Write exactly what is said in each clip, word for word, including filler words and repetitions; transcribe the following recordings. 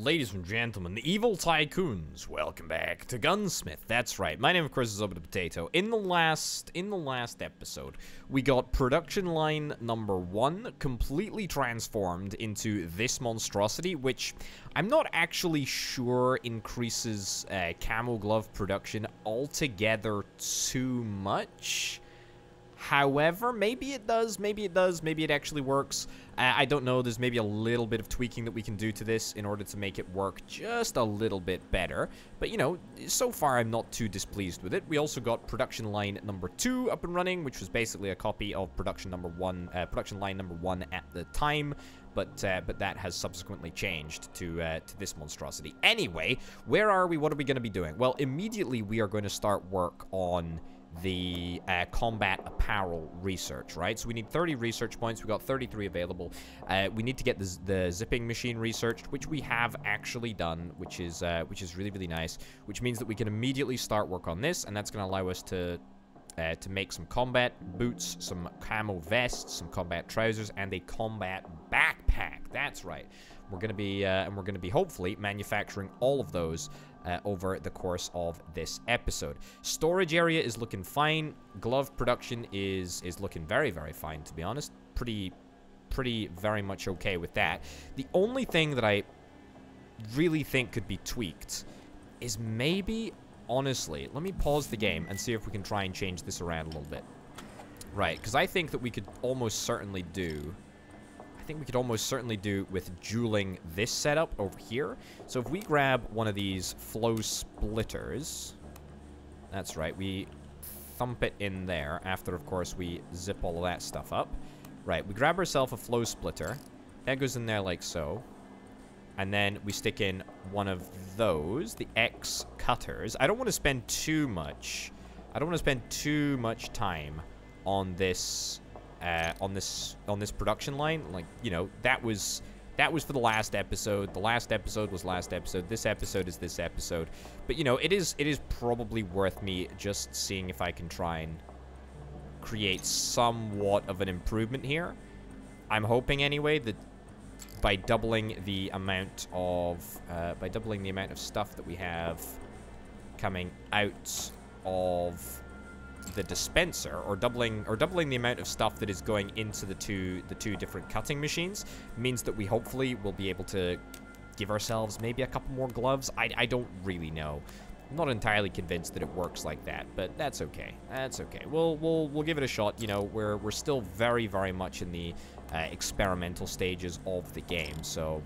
Ladies and gentlemen, the evil tycoons, welcome back to Gunsmith. That's right, my name of course is Orbital Potato. In the last, in the last episode, we got production line number one completely transformed into this monstrosity, which I'm not actually sure increases uh, camo glove production altogether too much. However, maybe it does, maybe it does, maybe it actually works. Uh, I don't know, there's maybe a little bit of tweaking that we can do to this in order to make it work just a little bit better. But, you know, so far I'm not too displeased with it. We also got production line number two up and running, which was basically a copy of production number one, uh, production line number one at the time. But, uh, but that has subsequently changed to, uh, to this monstrosity. Anyway, where are we? What are we going to be doing? Well, immediately we are going to start work on the uh, combat apparel research, right? So we need thirty research points. We got thirty-three available. Uh, we need to get the, the zipping machine researched, which we have actually done, which is uh, which is really, really nice, which means that we can immediately start work on this, and that's going to allow us to uh, to make some combat boots, some camo vests, some combat trousers, and a combat backpack. That's right. We're going to be, uh, and we're going to be hopefully manufacturing all of those Uh, over the course of this episode. Storage area is looking fine. Glove production is is looking very, very fine, to be honest. Pretty, pretty very much okay with that. The only thing that I really think could be tweaked is maybe, honestly, let me pause the game and see if we can try and change this around a little bit. Right, because I think that we could almost certainly do... I think we could almost certainly do with dueling this setup over here. So if we grab one of these flow splitters, that's right, we thump it in there after, of course, we zip all of that stuff up. Right, we grab ourselves a flow splitter. That goes in there like so. And then we stick in one of those, the X cutters. I don't want to spend too much. I don't want to spend too much time on this... Uh, on this on this production line, like, you know, that was that was for the last episode. The last episode was last episode. This episode is this episode. But, you know, it is it is probably worth me just seeing if I can try and create somewhat of an improvement here. I'm hoping anyway that by doubling the amount of uh, by doubling the amount of stuff that we have coming out of the dispenser, or doubling or doubling the amount of stuff that is going into the two the two different cutting machines, means that we hopefully will be able to give ourselves maybe a couple more gloves. I, I don't really know. I'm not entirely convinced that it works like that, but that's okay. That's okay. We'll we'll we'll give it a shot. You know, we're we're still very, very much in the uh, experimental stages of the game. So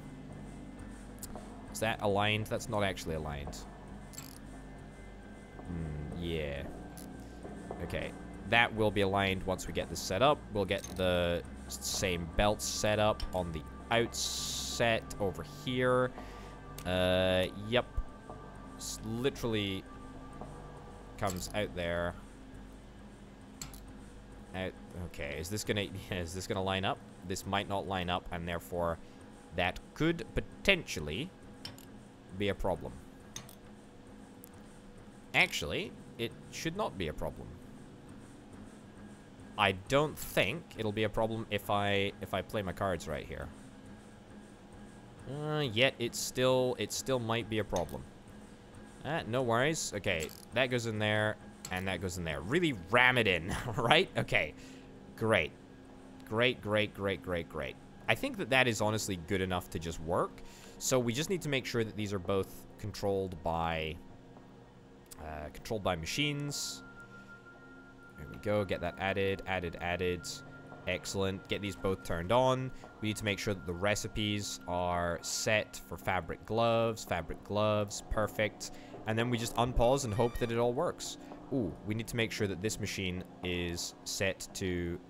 is that aligned? That's not actually aligned. Mm, yeah. Okay, that will be aligned once we get this set up. We'll get the same belt set up on the outset over here. Uh, yep. It's literally comes out there. Out, okay, is this gonna is this gonna line up? This might not line up, and therefore that could potentially be a problem. Actually, it should not be a problem. I don't think it'll be a problem if I if I play my cards right here. Uh, yet it still it still might be a problem. Uh, no worries. Okay, that goes in there, and that goes in there. Really ram it in, right? Okay, great, great, great, great, great, great. I think that that is honestly good enough to just work. So we just need to make sure that these are both controlled by uh, controlled by machines. There we go, get that added, added, added. Excellent, get these both turned on. We need to make sure that the recipes are set for fabric gloves, fabric gloves, perfect. And then we just unpause and hope that it all works. Ooh, we need to make sure that this machine is set to,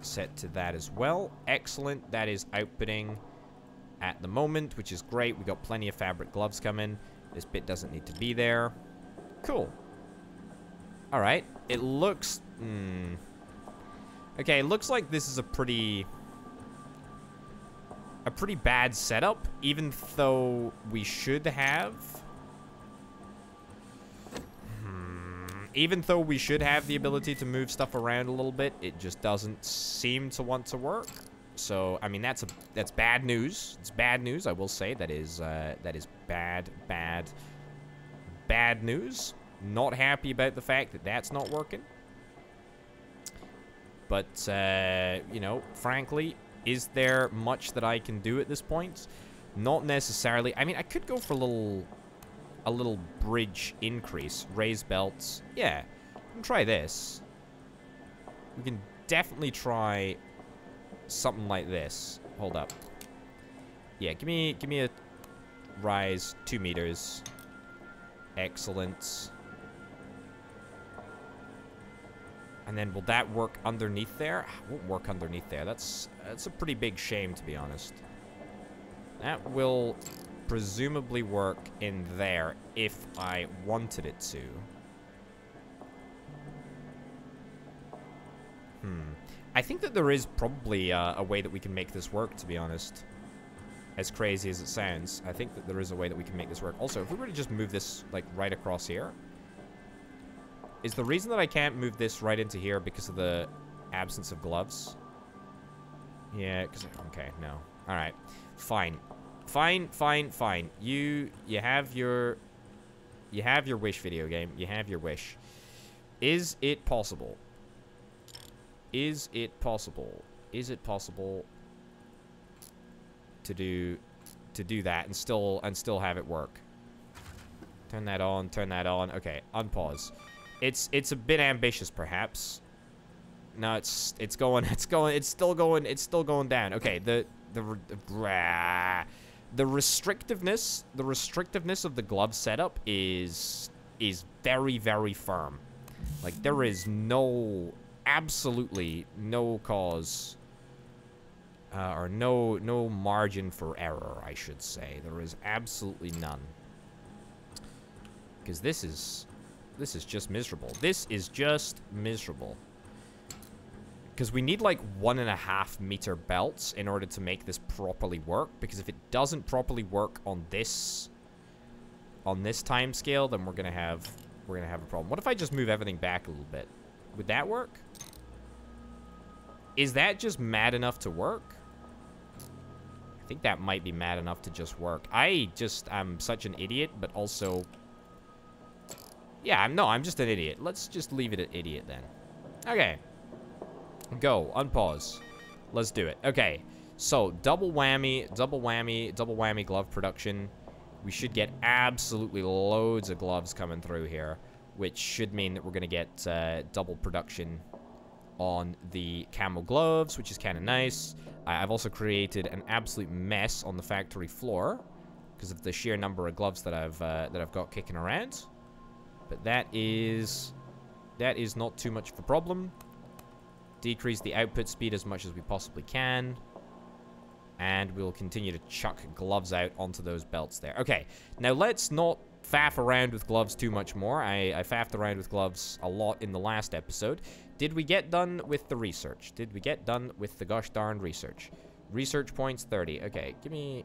set to that as well. Excellent, that is outputting at the moment, which is great. We got plenty of fabric gloves coming. This bit doesn't need to be there. Cool. All right, it looks, mm, okay, it looks like this is a pretty, a pretty bad setup, even though we should have, hmm, even though we should have the ability to move stuff around a little bit, it just doesn't seem to want to work. So, I mean, that's a that's bad news. It's bad news, I will say. That is, uh, that is bad, bad, bad news. Not happy about the fact that that's not working. But, uh, you know, frankly, is there much that I can do at this point? Not necessarily. I mean, I could go for a little, a little bridge increase. Raise belts. Yeah. We can try this. We can definitely try something like this. Hold up. Yeah, give me give me a rise two meters. Excellent. And then will that work underneath there? It won't work underneath there. That's that's a pretty big shame, to be honest. That will presumably work in there if I wanted it to. Hmm. I think that there is probably uh, a way that we can make this work, to be honest. As crazy as it sounds, I think that there is a way that we can make this work. Also, if we were to just move this, like, right across here... Is the reason that I can't move this right into here because of the absence of gloves? Yeah, because... Okay, no. Alright. Fine. Fine, fine, fine. You... You have your... You have your wish, video game. You have your wish. Is it possible... Is it possible? Is it possible to do to do that and still and still have it work? Turn that on, turn that on. Okay, unpause. It's it's a bit ambitious perhaps. No, it's it's going it's going it's still going it's still going down. Okay, the the the, the restrictiveness, the restrictiveness of the glove setup is is very very firm. Like there is no absolutely no cause uh, or no no margin for error, I should say. There is absolutely none, because this is this is just miserable. This is just miserable because we need like one and a half meter belts in order to make this properly work, because if it doesn't properly work on this on this time scale, then we're gonna have we're gonna have a problem. What if I just move everything back a little bit? Would that work? Is that just mad enough to work? I think that might be mad enough to just work. I just... I'm such an idiot, but also... Yeah, I'm no, I'm just an idiot. Let's just leave it at idiot then. Okay. Go. Unpause. Let's do it. Okay. So, double whammy, double whammy, double whammy glove production. We should get absolutely loads of gloves coming through here, which should mean that we're going to get uh, double production on the camo gloves, which is kind of nice. I've also created an absolute mess on the factory floor because of the sheer number of gloves that I've uh, that I've got kicking around. But that is that is not too much of a problem. Decrease the output speed as much as we possibly can, and we'll continue to chuck gloves out onto those belts there. Okay, now let's not faff around with gloves too much more. I, I faffed around with gloves a lot in the last episode. Did we get done with the research? Did we get done with the gosh darn research? Research points thirty. Okay, give me...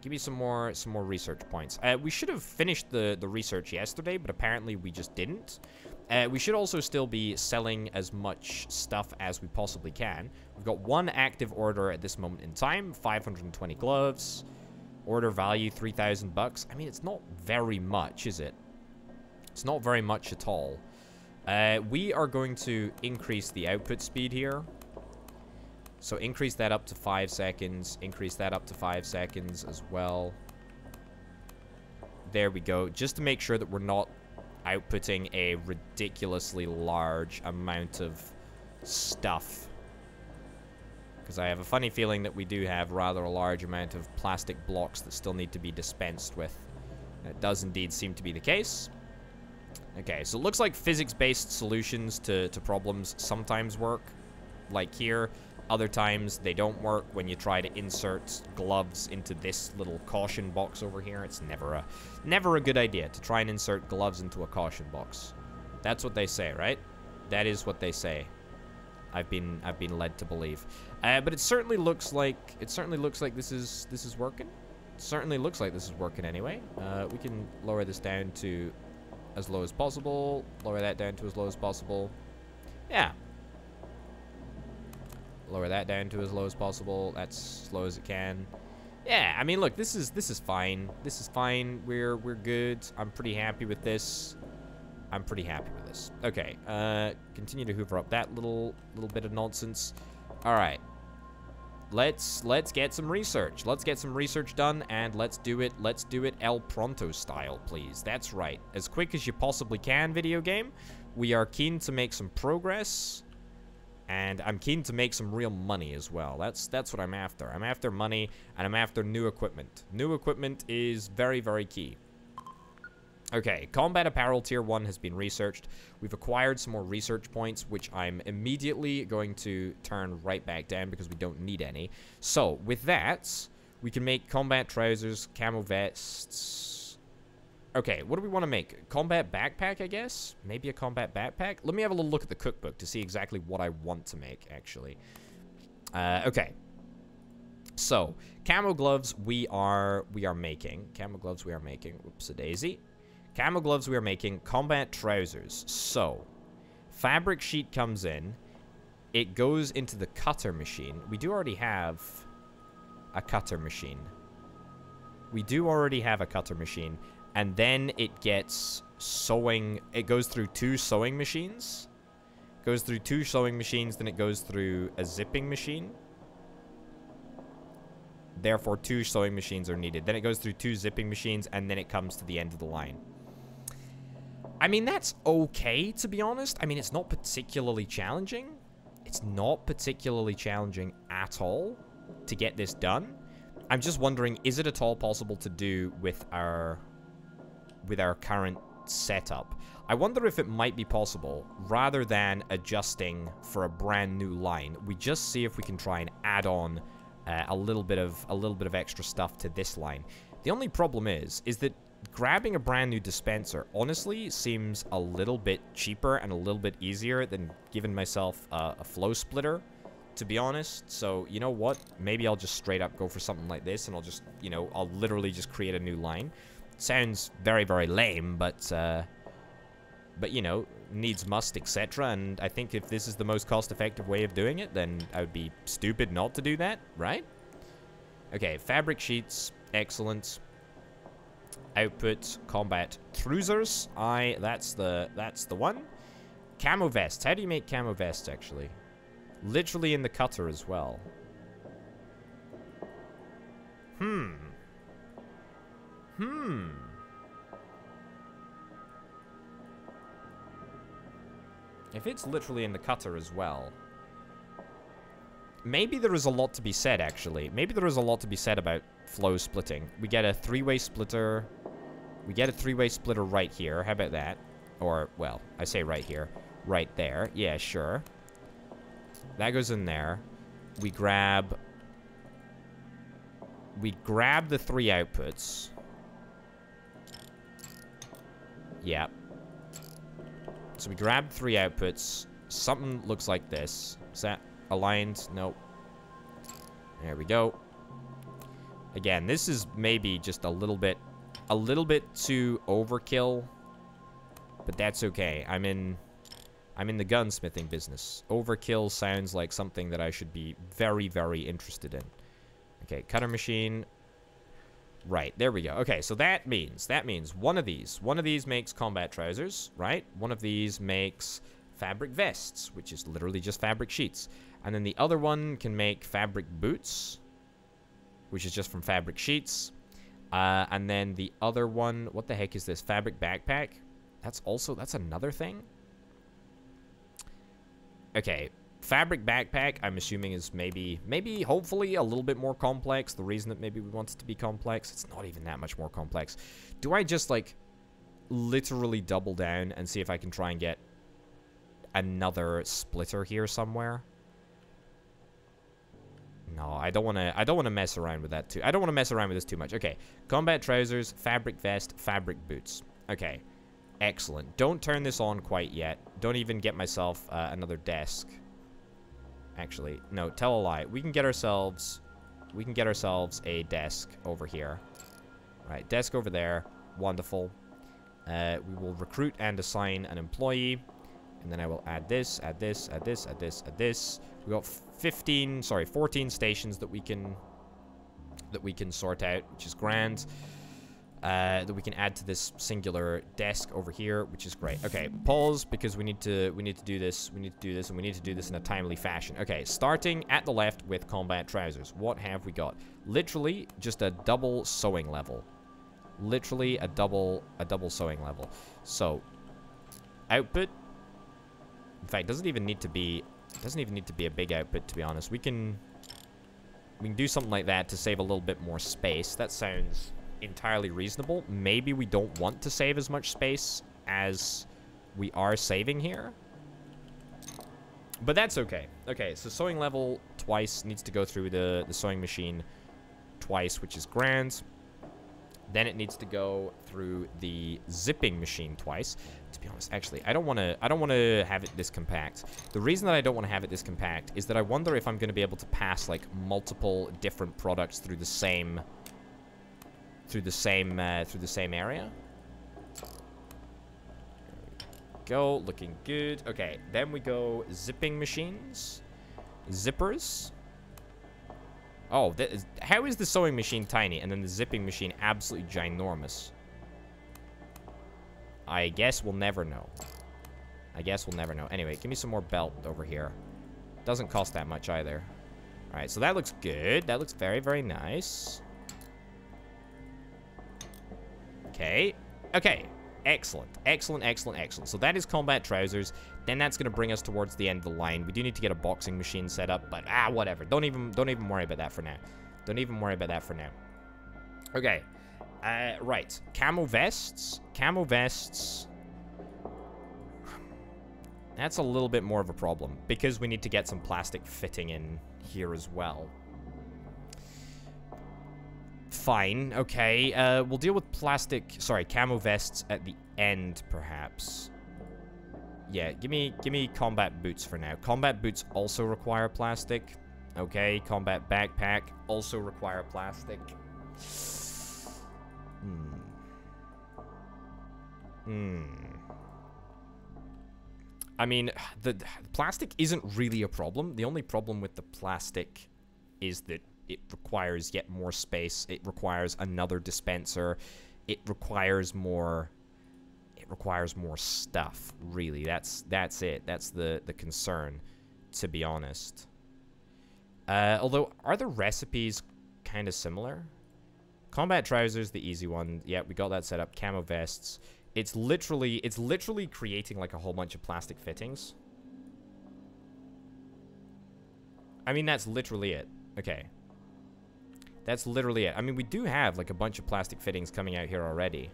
Give me some more some more research points. Uh, we should have finished the, the research yesterday, but apparently we just didn't. Uh, we should also still be selling as much stuff as we possibly can. We've got one active order at this moment in time, five hundred twenty gloves. Order value, three thousand bucks. I mean, it's not very much, is it? It's not very much at all. Uh, we are going to increase the output speed here. So increase that up to five seconds. Increase that up to five seconds as well. There we go. Just to make sure that we're not outputting a ridiculously large amount of stuff. Because I have a funny feeling that we do have rather a large amount of plastic blocks that still need to be dispensed with. That does indeed seem to be the case. Okay, so it looks like physics-based solutions to, to problems sometimes work. Like here, other times they don't work. When you try to insert gloves into this little caution box over here, it's never a, never a good idea to try and insert gloves into a caution box. That's what they say, right? That is what they say. I've been I've been led to believe, uh, but it certainly looks like it certainly looks like this is this is working. It certainly looks like this is working anyway. Uh, we can lower this down to as low as possible. Lower that down to as low as possible. Yeah, Lower that down to as low as possible. That's as low as it can. Yeah, I mean, look, this is this is fine. This is fine. We're we're good. I'm pretty happy with this. I'm pretty happy with this. Okay. Uh, continue to hoover up that little little bit of nonsense. All right. Let's let's get some research. Let's get some research done, and let's do it. Let's do it El Pronto style, please. That's right. As quick as you possibly can, video game. We are keen to make some progress, and I'm keen to make some real money as well. That's that's what I'm after. I'm after money, and I'm after new equipment. New equipment is very, very key. Okay, combat apparel tier one has been researched. We've acquired some more research points, which I'm immediately going to turn right back down because we don't need any. So, with that, we can make combat trousers, camo vests. Okay, what do we want to make? Combat backpack, I guess? Maybe a combat backpack? Let me have a little look at the cookbook to see exactly what I want to make, actually. Uh, okay. So, camo gloves we are, we are making. Camo gloves we are making. Whoops-a-daisy. Camo gloves we are making, combat trousers. So, fabric sheet comes in. It goes into the cutter machine. We do already have a cutter machine. We do already have a cutter machine. And then it gets sewing. It goes through two sewing machines. It goes through two sewing machines. Then it goes through a zipping machine. Therefore, two sewing machines are needed. Then it goes through two zipping machines. And then it comes to the end of the line. I mean, that's okay, to be honest. I mean, it's not particularly challenging. It's not particularly challenging at all to get this done. I'm just wondering, is it at all possible to do with our with our current setup? I wonder if it might be possible, rather than adjusting for a brand new line, we just see if we can try and add on uh, a little bit of a little bit of extra stuff to this line. The only problem is, is that grabbing a brand new dispenser honestly seems a little bit cheaper and a little bit easier than giving myself a, a flow splitter, to be honest. So, you know what? Maybe I'll just straight up go for something like this, and I'll just, you know, I'll literally just create a new line. Sounds very, very lame, but, uh, but you know, needs must, et cetera. And I think if this is the most cost-effective way of doing it, then I would be stupid not to do that, right? Okay, fabric sheets, excellent. Output combat trousers. I that's the that's the one. Camo vests. How do you make camo vests, actually? Literally in the cutter as well. Hmm. Hmm. If it's literally in the cutter as well. Maybe there is a lot to be said, actually. Maybe there is a lot to be said about flow splitting. We get a three-way splitter. We get a three-way splitter right here. How about that? Or, well, I say right here. Right there. Yeah, sure. That goes in there. We grab... We grab the three outputs. Yep. So we grab three outputs. Something looks like this. Is that aligned? Nope. There we go. Again, this is maybe just a little bit... a little bit too overkill, but that's okay. I'm in, I'm in the gunsmithing business. Overkill sounds like something that I should be very, very interested in. Okay, cutter machine. Right, there we go. Okay, so that means, that means one of these. One of these makes combat trousers, right? One of these makes fabric vests, which is literally just fabric sheets. And then the other one can make fabric boots, which is just from fabric sheets. Uh, and then the other one, what the heck is this? Fabric backpack? That's also, that's another thing? Okay, fabric backpack, I'm assuming is maybe, maybe, hopefully a little bit more complex. The reason that maybe we want it to be complex, it's not even that much more complex. Do I just, like, literally double down and see if I can try and get another splitter here somewhere? No, I don't want to, I don't want to mess around with that too. I don't want to mess around with this too much. Okay. Combat trousers, fabric vest, fabric boots. Okay. Excellent. Don't turn this on quite yet. Don't even get myself uh, another desk. Actually, no, tell a lie. We can get ourselves, we can get ourselves a desk over here. All right. Desk over there. Wonderful. Uh, we will recruit and assign an employee. And then I will add this, add this, add this, add this, add this. We got fifteen, sorry, fourteen stations that we can that we can sort out, which is grand. Uh, that we can add to this singular desk over here, which is great. Okay, pause, because we need to we need to do this, we need to do this, and we need to do this in a timely fashion. Okay, starting at the left with combat trousers. What have we got? Literally just a double sewing level. Literally a double a double sewing level. So output. In fact, doesn't even need to be doesn't even need to be a big output, to be honest. We can we can do something like that to save a little bit more space. That sounds entirely reasonable. Maybe we don't want to save as much space as we are saving here, but that's okay. Okay, so sewing level twice needs to go through the, the sewing machine twice, which is grand. Then it needs to go through the zipping machine twice. To be honest, actually, I don't want to I don't want to have it this compact. The reason that I don't want to have it this compact is that I wonder if I'm going to be able to pass like multiple different products through the same through the same uh, through the same area. There we go, looking good. Okay, then we go zipping machines, zippers. Oh, that is, how is the sewing machine tiny and then the zipping machine absolutely ginormous? I guess we'll never know. I guess we'll never know. Anyway, give me some more belt over here. Doesn't cost that much either. All right, so that looks good. That looks very, very nice. Okay, okay, excellent, excellent, excellent, excellent. So that is combat trousers. Then that's gonna bring us towards the end of the line. We do need to get a boxing machine set up, but ah, whatever. Don't even, don't even worry about that for now. Don't even worry about that for now. Okay, uh, right. Camo vests, camo vests. That's a little bit more of a problem because we need to get some plastic fitting in here as well. Fine, okay, uh, we'll deal with plastic, sorry, camo vests at the end, perhaps. Yeah, give me, give me combat boots for now. Combat boots also require plastic. Okay, combat backpack also require plastic. Hmm. Hmm. I mean, the, the plastic isn't really a problem. The only problem with the plastic is that it requires yet more space. It requires another dispenser. It requires more. It requires more stuff. Really, that's that's it. That's the the concern, to be honest. Uh, although, are the recipes kind of similar? Combat trousers, the easy one. Yeah, we got that set up. Camo vests. It's literally it's literally creating like a whole bunch of plastic fittings. I mean, that's literally it. Okay. That's literally it. I mean, we do have, like, a bunch of plastic fittings coming out here already.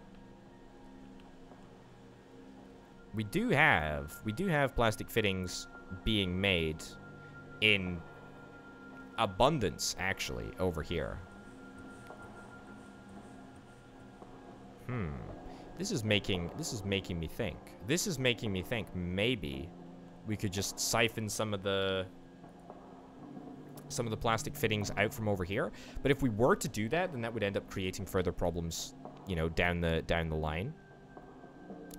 We do have... We do have plastic fittings being made in abundance, actually, over here. Hmm. This is making... This is making me think. This is making me think maybe we could just siphon some of the... some of the plastic fittings out from over here. But if we were to do that, then that would end up creating further problems, you know, down the down the line.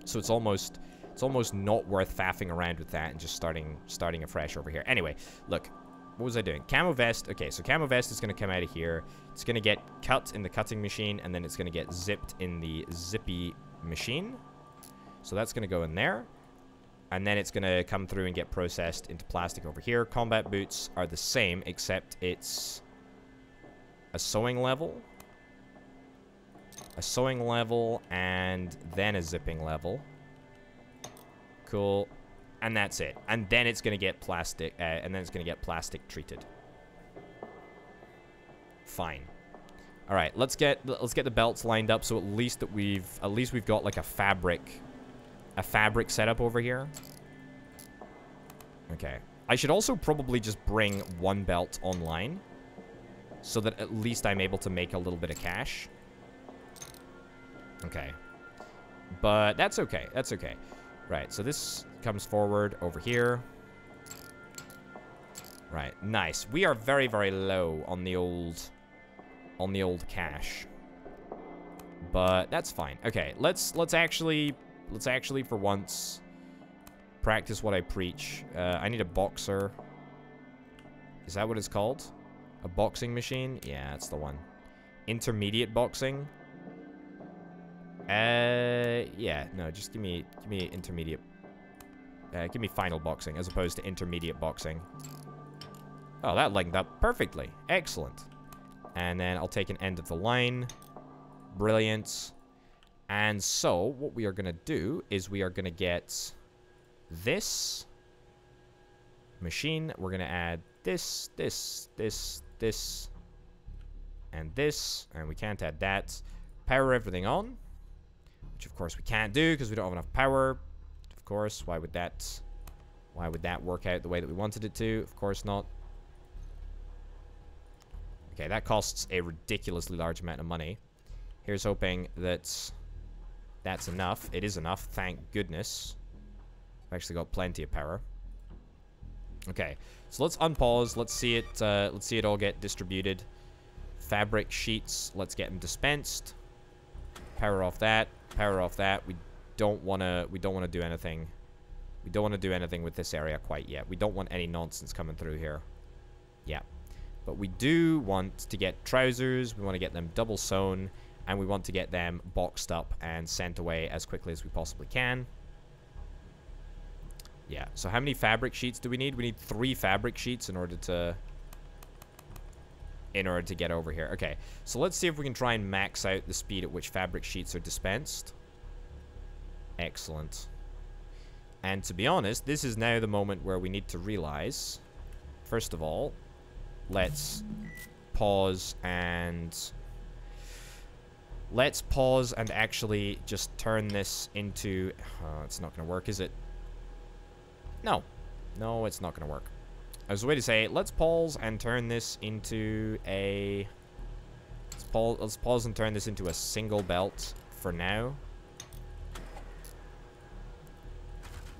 So it's almost it's almost not worth faffing around with that and just starting starting afresh over here. Anyway, look, what was I doing? Camo vest. Okay, so camo vest is going to come out of here. It's going to get cut in the cutting machine, and then it's going to get zipped in the zippy machine. So that's going to go in there. And then it's going to come through and get processed into plastic over here. Combat boots are the same, except it's a sewing level. A sewing level and then a zipping level. Cool. And that's it. And then it's going to get plastic, uh, and then it's going to get plastic treated. Fine. All right, let's get let's get the belts lined up so at least that we've at least we've got like a fabric A fabric setup over here. Okay. I should also probably just bring one belt online, so that at least I'm able to make a little bit of cash. Okay. But that's okay. That's okay. Right. So this comes forward over here. Right. Nice. We are very, very low on the old... on the old cash. But that's fine. Okay. Let's, let's actually... Let's actually, for once, practice what I preach. Uh, I need a boxer. Is that what it's called? A boxing machine? Yeah, that's the one. Intermediate boxing? Uh, yeah, no, just give me, give me intermediate. Uh, give me final boxing as opposed to intermediate boxing. Oh, that linked up perfectly. Excellent. And then I'll take an end of the line. Brilliant. And so, what we are going to do is we are going to get this machine. We're going to add this, this, this, this, and this. And we can't add that. Power everything on. Which, of course, we can't do because we don't have enough power. Of course, why would that, why would that work out the way that we wanted it to? Of course not. Okay, that costs a ridiculously large amount of money. Here's hoping that that's enough. It is enough, thank goodness. I've actually got plenty of power. Okay, so let's unpause. Let's see it. Uh, let's see it all get distributed. Fabric sheets. Let's get them dispensed. Power off that. Power off that. We don't wanna. We don't wanna do anything. We don't wanna do anything with this area quite yet. We don't want any nonsense coming through here. Yeah, but we do want to get trousers. We want to get them double sewn. And we want to get them boxed up and sent away as quickly as we possibly can. Yeah, so how many fabric sheets do we need? We need three fabric sheets in order to... in order to get over here. Okay, so let's see if we can try and max out the speed at which fabric sheets are dispensed. Excellent. And to be honest, this is now the moment where we need to realize... First of all, let's pause and... Let's pause and actually just turn this into... Uh, it's not going to work, is it? No. No, it's not going to work. I was way to say, let's pause and turn this into a... Let's pause, let's pause and turn this into a single belt for now.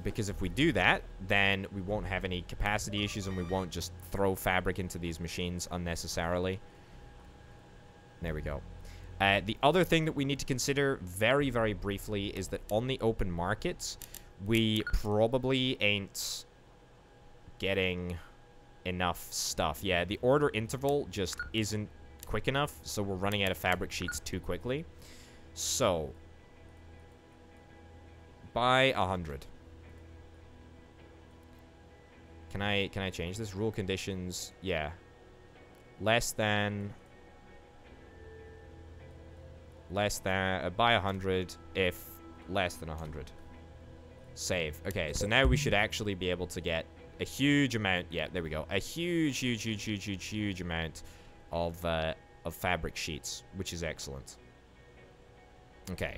Because if we do that, then we won't have any capacity issues and we won't just throw fabric into these machines unnecessarily. There we go. Uh, the other thing that we need to consider very, very briefly is that on the open markets, we probably ain't getting enough stuff. Yeah, the order interval just isn't quick enough, so we're running out of fabric sheets too quickly. So, buy one hundred. Can I, can I change this? Rule conditions, yeah. Less than... Less than, uh, buy one hundred if less than one hundred. Save. Okay, so now we should actually be able to get a huge amount. Yeah, there we go. A huge, huge, huge, huge, huge, huge amount of, uh, of fabric sheets, which is excellent. Okay.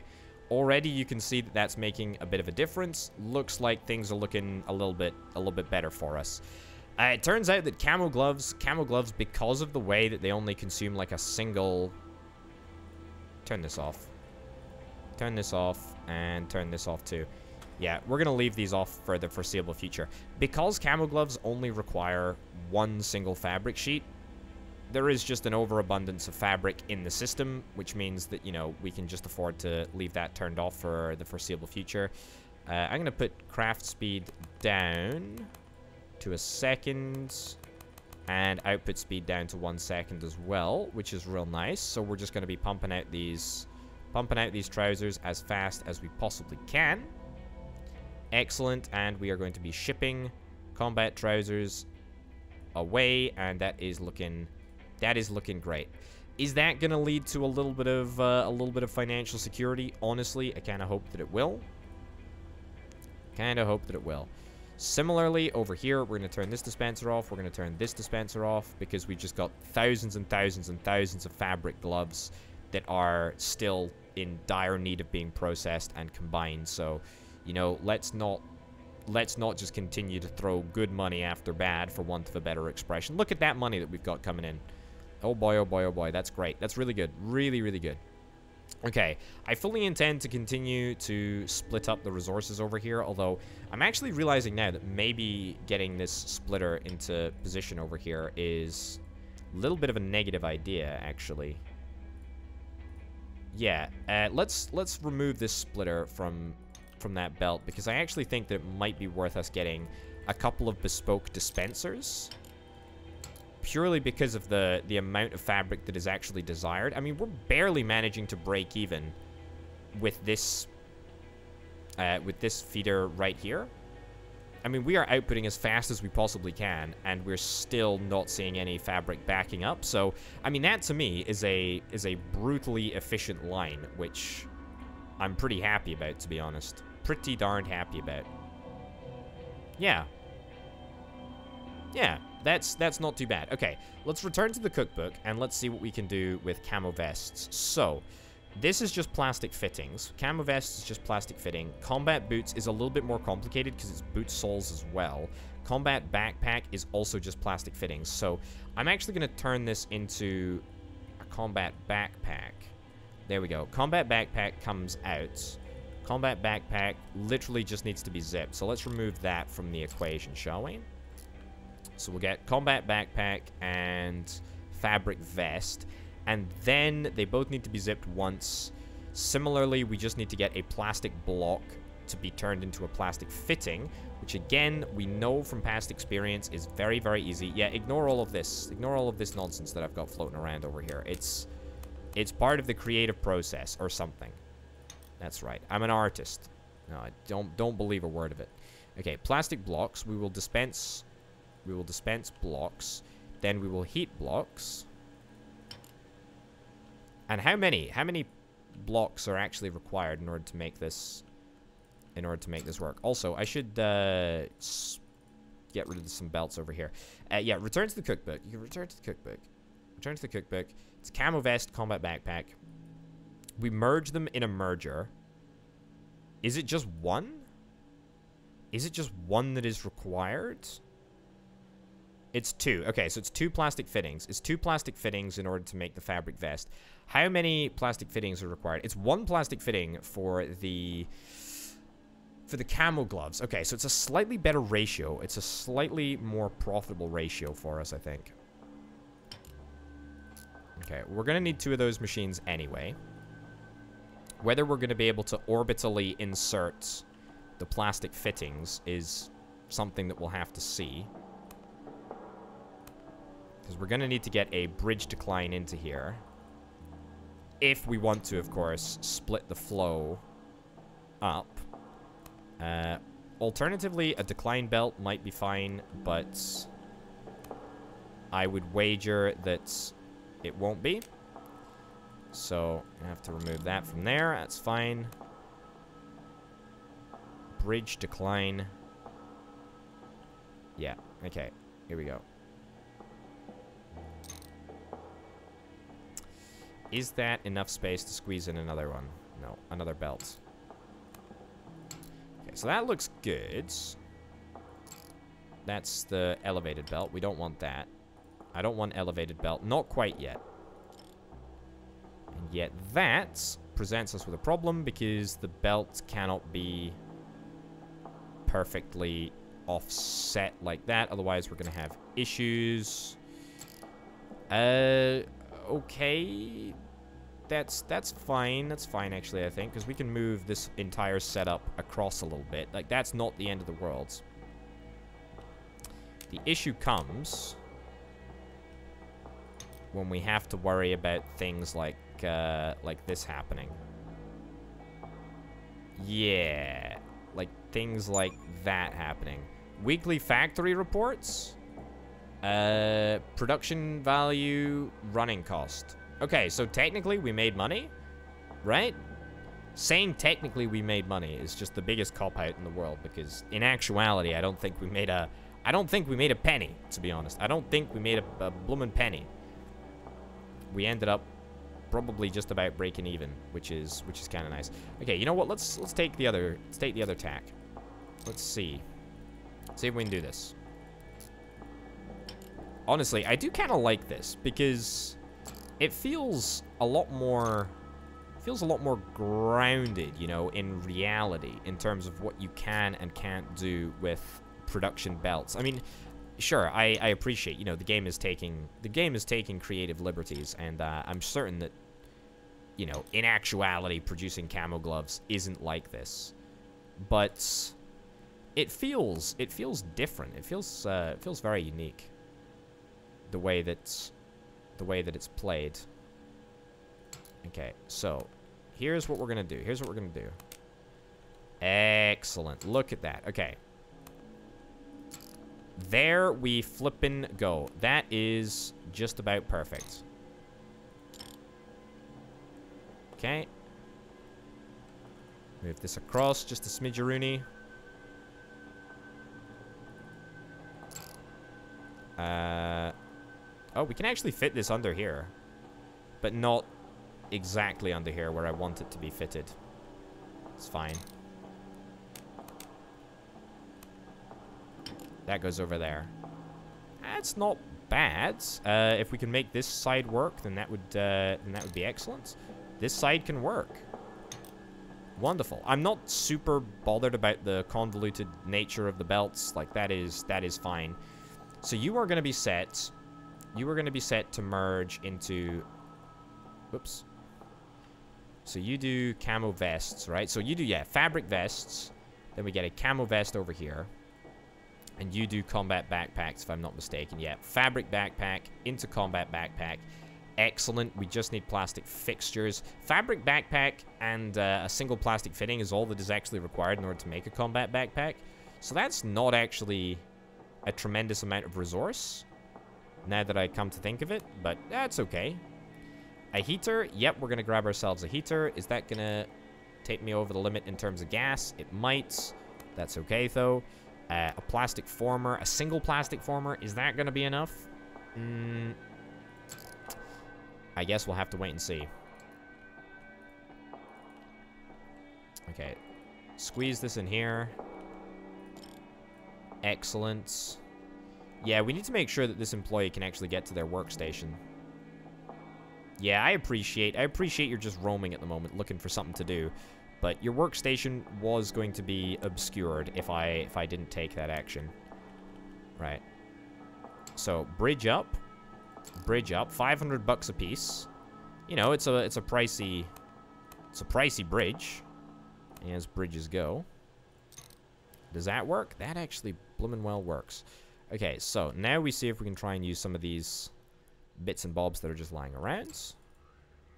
Already you can see that that's making a bit of a difference. Looks like things are looking a little bit, a little bit better for us. Uh, it turns out that camo gloves, camo gloves, because of the way that they only consume like a single... Turn this off. Turn this off and turn this off too. Yeah, we're going to leave these off for the foreseeable future. Because camo gloves only require one single fabric sheet, there is just an overabundance of fabric in the system, which means that, you know, we can just afford to leave that turned off for the foreseeable future. Uh, I'm going to put craft speed down to a second... And output speed down to one second as well, which is real nice. So we're just going to be pumping out these, pumping out these trousers as fast as we possibly can. Excellent, and we are going to be shipping combat trousers away, and that is looking, that is looking great. Is that going to lead to a little bit of uh, a little bit of financial security? Honestly, I kind of hope that it will. Kind of hope that it will. Similarly, over here, we're going to turn this dispenser off. We're going to turn this dispenser off because we've just got thousands and thousands and thousands of fabric gloves that are still in dire need of being processed and combined. So, you know, let's not let's not just continue to throw good money after bad, for want of a better expression. Look at that money that we've got coming in. Oh boy, oh boy, oh boy. That's great. That's really good. Really, really good. Okay, I fully intend to continue to split up the resources over here, although I'm actually realizing now that maybe getting this splitter into position over here is a little bit of a negative idea, actually. Yeah, uh, let's let's remove this splitter from from that belt, because I actually think that it might be worth us getting a couple of bespoke dispensers. purely because of the, the amount of fabric that is actually desired. I mean, we're barely managing to break even with this, uh, with this feeder right here. I mean, we are outputting as fast as we possibly can, and we're still not seeing any fabric backing up. So, I mean, that to me is a is a brutally efficient line, which I'm pretty happy about, to be honest. Pretty darn happy about. Yeah. Yeah, that's that's not too bad. Okay, let's return to the cookbook, and let's see what we can do with camo vests. So, this is just plastic fittings. Camo vests is just plastic fitting. Combat boots is a little bit more complicated because it's boot soles as well. Combat backpack is also just plastic fittings. So I'm actually going to turn this into a combat backpack. There we go. Combat backpack comes out. Combat backpack literally just needs to be zipped. So let's remove that from the equation, shall we? So we'll get combat backpack and fabric vest. And then they both need to be zipped once. Similarly, we just need to get a plastic block to be turned into a plastic fitting, which again, we know from past experience is very, very easy. Yeah, ignore all of this. Ignore all of this nonsense that I've got floating around over here. It's, it's part of the creative process or something. That's right. I'm an artist. No, I don't, don't believe a word of it. Okay, plastic blocks. We will dispense, we will dispense blocks. Then we will heat blocks. And how many? How many blocks are actually required in order to make this, in order to make this work? Also, I should uh, get rid of some belts over here. Uh, yeah, return to the cookbook. You can return to the cookbook. Return to the cookbook. It's camo vest, combat backpack. We merge them in a merger. Is it just one? Is it just one that is required? It's two. Okay, so it's two plastic fittings. It's two plastic fittings in order to make the fabric vest. How many plastic fittings are required? It's one plastic fitting for the for the camo gloves. Okay, so it's a slightly better ratio. It's a slightly more profitable ratio for us, I think. Okay, we're going to need two of those machines anyway. Whether we're going to be able to orbitally insert the plastic fittings is something that we'll have to see. Because we're going to need to get a bridge decline into here. If we want to, of course, split the flow up. Uh, alternatively, a decline belt might be fine, but I would wager that it won't be. So I have to remove that from there. That's fine. Bridge decline. Yeah, okay. Here we go. Is that enough space to squeeze in another one? No, another belt. Okay, so that looks good. That's the elevated belt. We don't want that. I don't want elevated belt. Not quite yet. And yet that presents us with a problem because the belt cannot be perfectly offset like that. Otherwise, we're going to have issues. Uh... Okay, that's that's fine. That's fine, actually, I think, because we can move this entire setup across a little bit. Like, that's not the end of the world. The issue comes when we have to worry about things like, uh, like this happening. Yeah, like things like that happening. Weekly factory reports? Uh, production value, running cost. Okay, so technically we made money, right? Saying technically we made money is just the biggest cop-out in the world because in actuality, I don't think we made a... I don't think we made a penny, to be honest. I don't think we made a, a bloomin' penny. We ended up probably just about breaking even, which is which is kind of nice. Okay, you know what? Let's let's take the other let's take the other tack. Let's see. Let's see if we can do this. Honestly, I do kind of like this because it feels a lot more feels a lot more grounded, you know, in reality in terms of what you can and can't do with production belts. I mean, sure, I, I appreciate, you know, the game is taking the game is taking creative liberties, and uh, I'm certain that, you know, in actuality, producing camo gloves isn't like this, but it feels it feels different. It feels uh, it feels very unique. the way that's the way that it's played. Okay, so here's what we're gonna do. Here's what we're gonna do. Excellent. Look at that. Okay. There we flippin' go. That is just about perfect. Okay. Move this across just a smidgeroony. Uh, oh, we can actually fit this under here. But not exactly under here where I want it to be fitted. It's fine. That goes over there. That's not bad. Uh, if we can make this side work, then that would uh, then that would be excellent. This side can work. Wonderful. I'm not super bothered about the convoluted nature of the belts. Like that is that is fine. So you are going to be set. You are going to be set to merge into. Whoops. So you do camo vests, right? So you do yeah fabric vests. Then we get a camo vest over here. And you do combat backpacks, if I'm not mistaken. Yeah, fabric backpack into combat backpack. Excellent. We just need plastic fixtures. Fabric backpack and uh, a single plastic fitting is all that is actually required in order to make a combat backpack. So that's not actually a tremendous amount of resource, now that I come to think of it. But that's okay. A heater. Yep, we're going to grab ourselves a heater. Is that going to take me over the limit in terms of gas? It might. That's okay, though. Uh, a plastic former, a single plastic former. Is that going to be enough? Mm, I guess we'll have to wait and see. Okay. Squeeze this in here. Excellent. Yeah, we need to make sure that this employee can actually get to their workstation. Yeah, I appreciate, I appreciate you're just roaming at the moment, looking for something to do. But your workstation was going to be obscured if I if I didn't take that action. Right. So bridge up. Bridge up. five hundred bucks a piece. You know, it's a it's a pricey it's a pricey bridge. As bridges go. Does that work? That actually bloomin' well works. Okay, so now we see if we can try and use some of these bits and bobs that are just lying around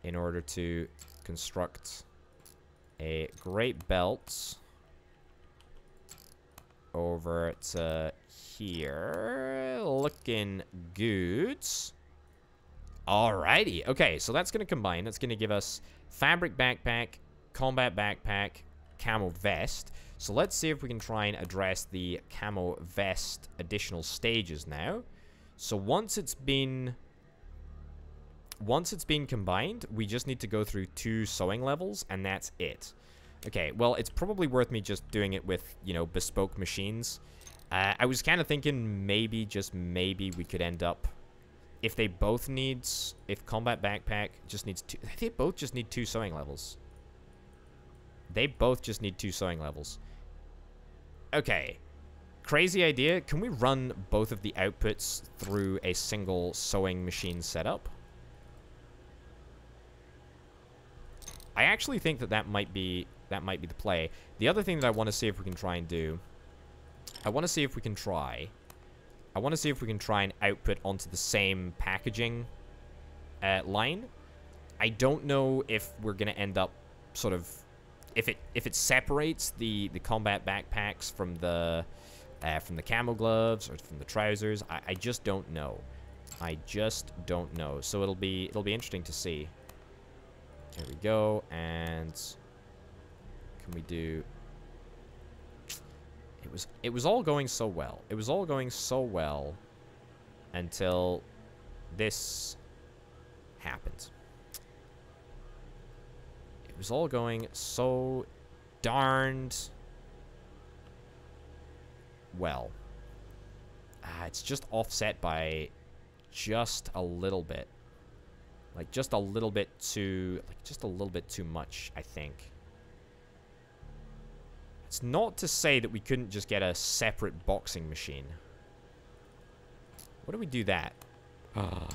in order to construct a great belt over to here. Looking good. Alrighty. Okay, so that's going to combine. That's going to give us fabric backpack, combat backpack, camo vest. So let's see if we can try and address the camo vest additional stages now. So once it's been... Once it's been combined, we just need to go through two sewing levels, and that's it. Okay, well, it's probably worth me just doing it with, you know, bespoke machines. Uh, I was kind of thinking maybe, just maybe, we could end up... If they both need... If combat backpack just needs two... They both just need two sewing levels. They both just need two sewing levels. Okay. Crazy idea. Can we run both of the outputs through a single sewing machine setup? I actually think that that might be that might be the play. The other thing that I want to see if we can try and do, I want to see if we can try, I want to see if we can try and output onto the same packaging uh, line. I don't know if we're going to end up sort of if it if it separates the the combat backpacks from the uh, from the camo gloves or from the trousers. I, I just don't know. I just don't know. So it'll be it'll be interesting to see. There we go, and can we do... It was it was all going so well. It was all going so well until this happened. It was all going so darned well. Ah, it's just offset by just a little bit. Like, just a little bit too... Like, just a little bit too much, I think. It's not to say that we couldn't just get a separate boxing machine. What do we do that? Ah,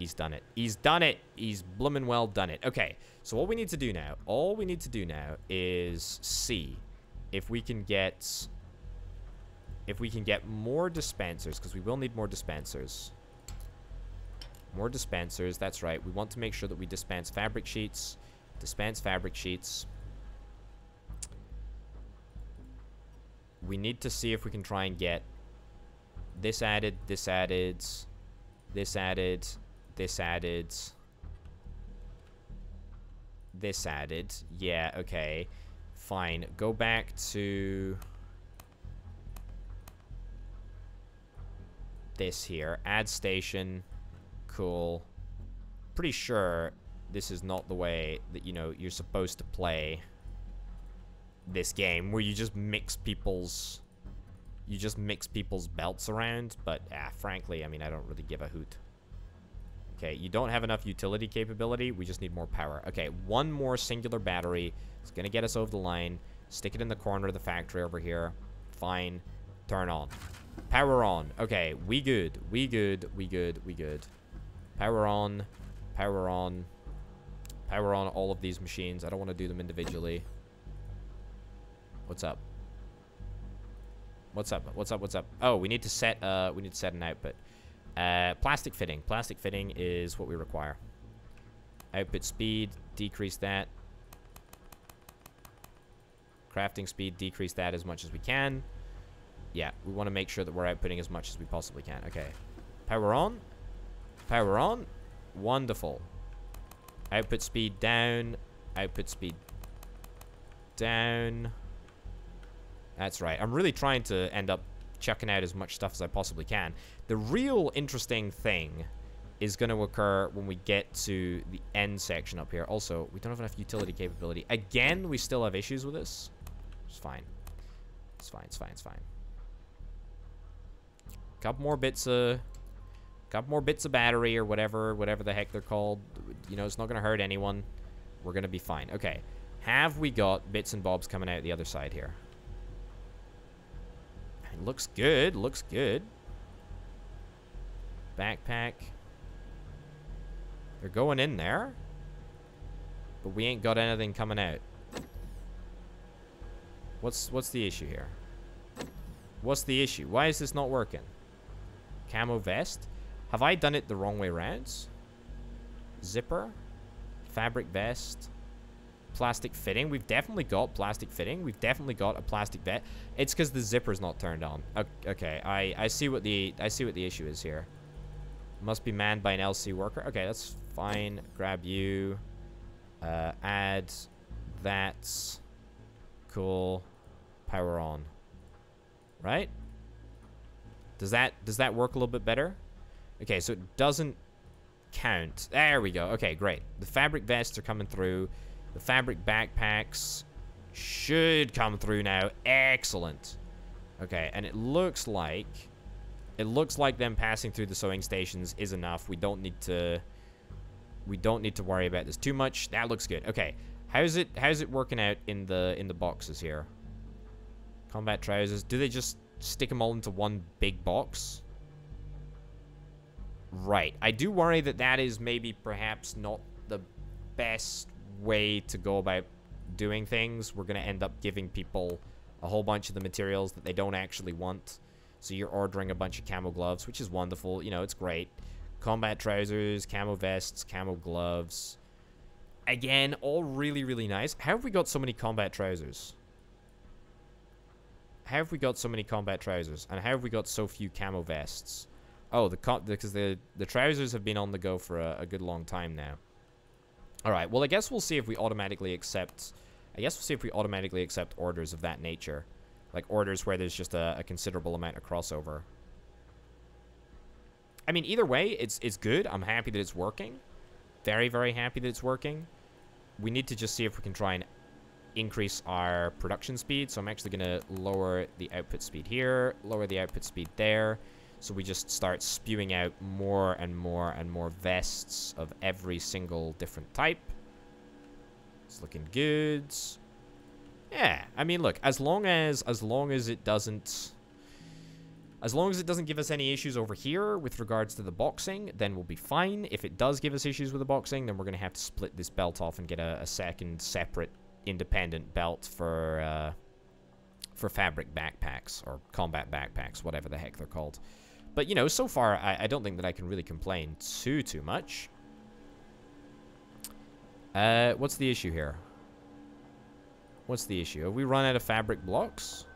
he's done it. He's done it! He's bloomin' well done it. Okay, so what we need to do now... All we need to do now is see if we can get... If we can get more dispensers, because we will need more dispensers. More dispensers. That's right. We want to make sure that we dispense fabric sheets. Dispense fabric sheets. We need to see if we can try and get this added, this added, this added, this added, this added. Yeah, okay. Fine. Go back to this here. Add station. Cool. Pretty sure this is not the way that, you know, you're supposed to play this game, where you just mix people's you just mix people's belts around, but ah, frankly, I mean, I don't really give a hoot. Okay, you don't have enough utility capability. We just need more power. Okay, one more singular battery. It's gonna get us over the line. Stick it in the corner of the factory over here. Fine. Turn on. Power on. Okay, we good. We good. We good. We good. Power on. Power on. Power on all of these machines. I don't want to do them individually. What's up? What's up? What's up? What's up? Oh, we need to set uh we need to set an output. Uh plastic fitting. Plastic fitting is what we require. Output speed, decrease that. Crafting speed, decrease that as much as we can. Yeah, we want to make sure that we're outputting as much as we possibly can. Okay. Power on. Power on. Wonderful. Output speed down. Output speed down. That's right. I'm really trying to end up chucking out as much stuff as I possibly can. The real interesting thing is going to occur when we get to the end section up here. Also, we don't have enough utility capability. Again, we still have issues with this. It's fine. It's fine. It's fine. It's fine. Couple more bits of, couple more bits of battery or whatever, whatever the heck they're called. You know, it's not going to hurt anyone. We're going to be fine. Okay. Have we got bits and bobs coming out the other side here? Looks good. Looks good. Backpack. They're going in there. But we ain't got anything coming out. What's what's the issue here? What's the issue? Why is this not working? Camo vest. Have I done it the wrong way around? Zipper. Fabric vest. Plastic fitting. We've definitely got plastic fitting. We've definitely got a plastic vest. It's because the zipper's not turned on. Okay, I I see what the I see what the issue is here. Must be manned by an L C worker. Okay, that's fine. Grab you. Uh, add. That's cool. Power on. Right? Does that does that work a little bit better? Okay, so it doesn't count. There we go. Okay, great. The fabric vests are coming through. The fabric backpacks should come through now. Excellent. Okay, and it looks like... It looks like them passing through the sewing stations is enough. We don't need to... We don't need to worry about this too much. That looks good. Okay, how's it how's it working out in the in the boxes here? Combat trousers. Do they just stick them all into one big box? Right. I do worry that that is maybe perhaps not the best way to go about doing things. We're going to end up giving people a whole bunch of the materials that they don't actually want. So you're ordering a bunch of camo gloves, which is wonderful. You know, it's great. Combat trousers, camo vests, camo gloves. Again, all really, really nice. How have we got so many combat trousers? How have we got so many combat trousers? And how have we got so few camo vests? Oh, the com because the, the trousers have been on the go for a, a good long time now. Alright, well, I guess we'll see if we automatically accept... I guess we'll see if we automatically accept orders of that nature. Like, orders where there's just a, a considerable amount of crossover. I mean, either way, it's it's good. I'm happy that it's working. Very, very happy that it's working. We need to just see if we can try and increase our production speed. So I'm actually going to lower the output speed here, lower the output speed there. So we just start spewing out more and more and more vests of every single different type. It's looking good. Yeah, I mean, look, as long as as long as it doesn't as long as it doesn't give us any issues over here with regards to the boxing, then we'll be fine. If it does give us issues with the boxing, then we're gonna have to split this belt off and get a, a second separate independent belt for uh, for fabric backpacks or combat backpacks, whatever the heck they're called. But, you know, so far, I, I don't think that I can really complain too, too much. Uh, what's the issue here? What's the issue? Have we run out of fabric blocks?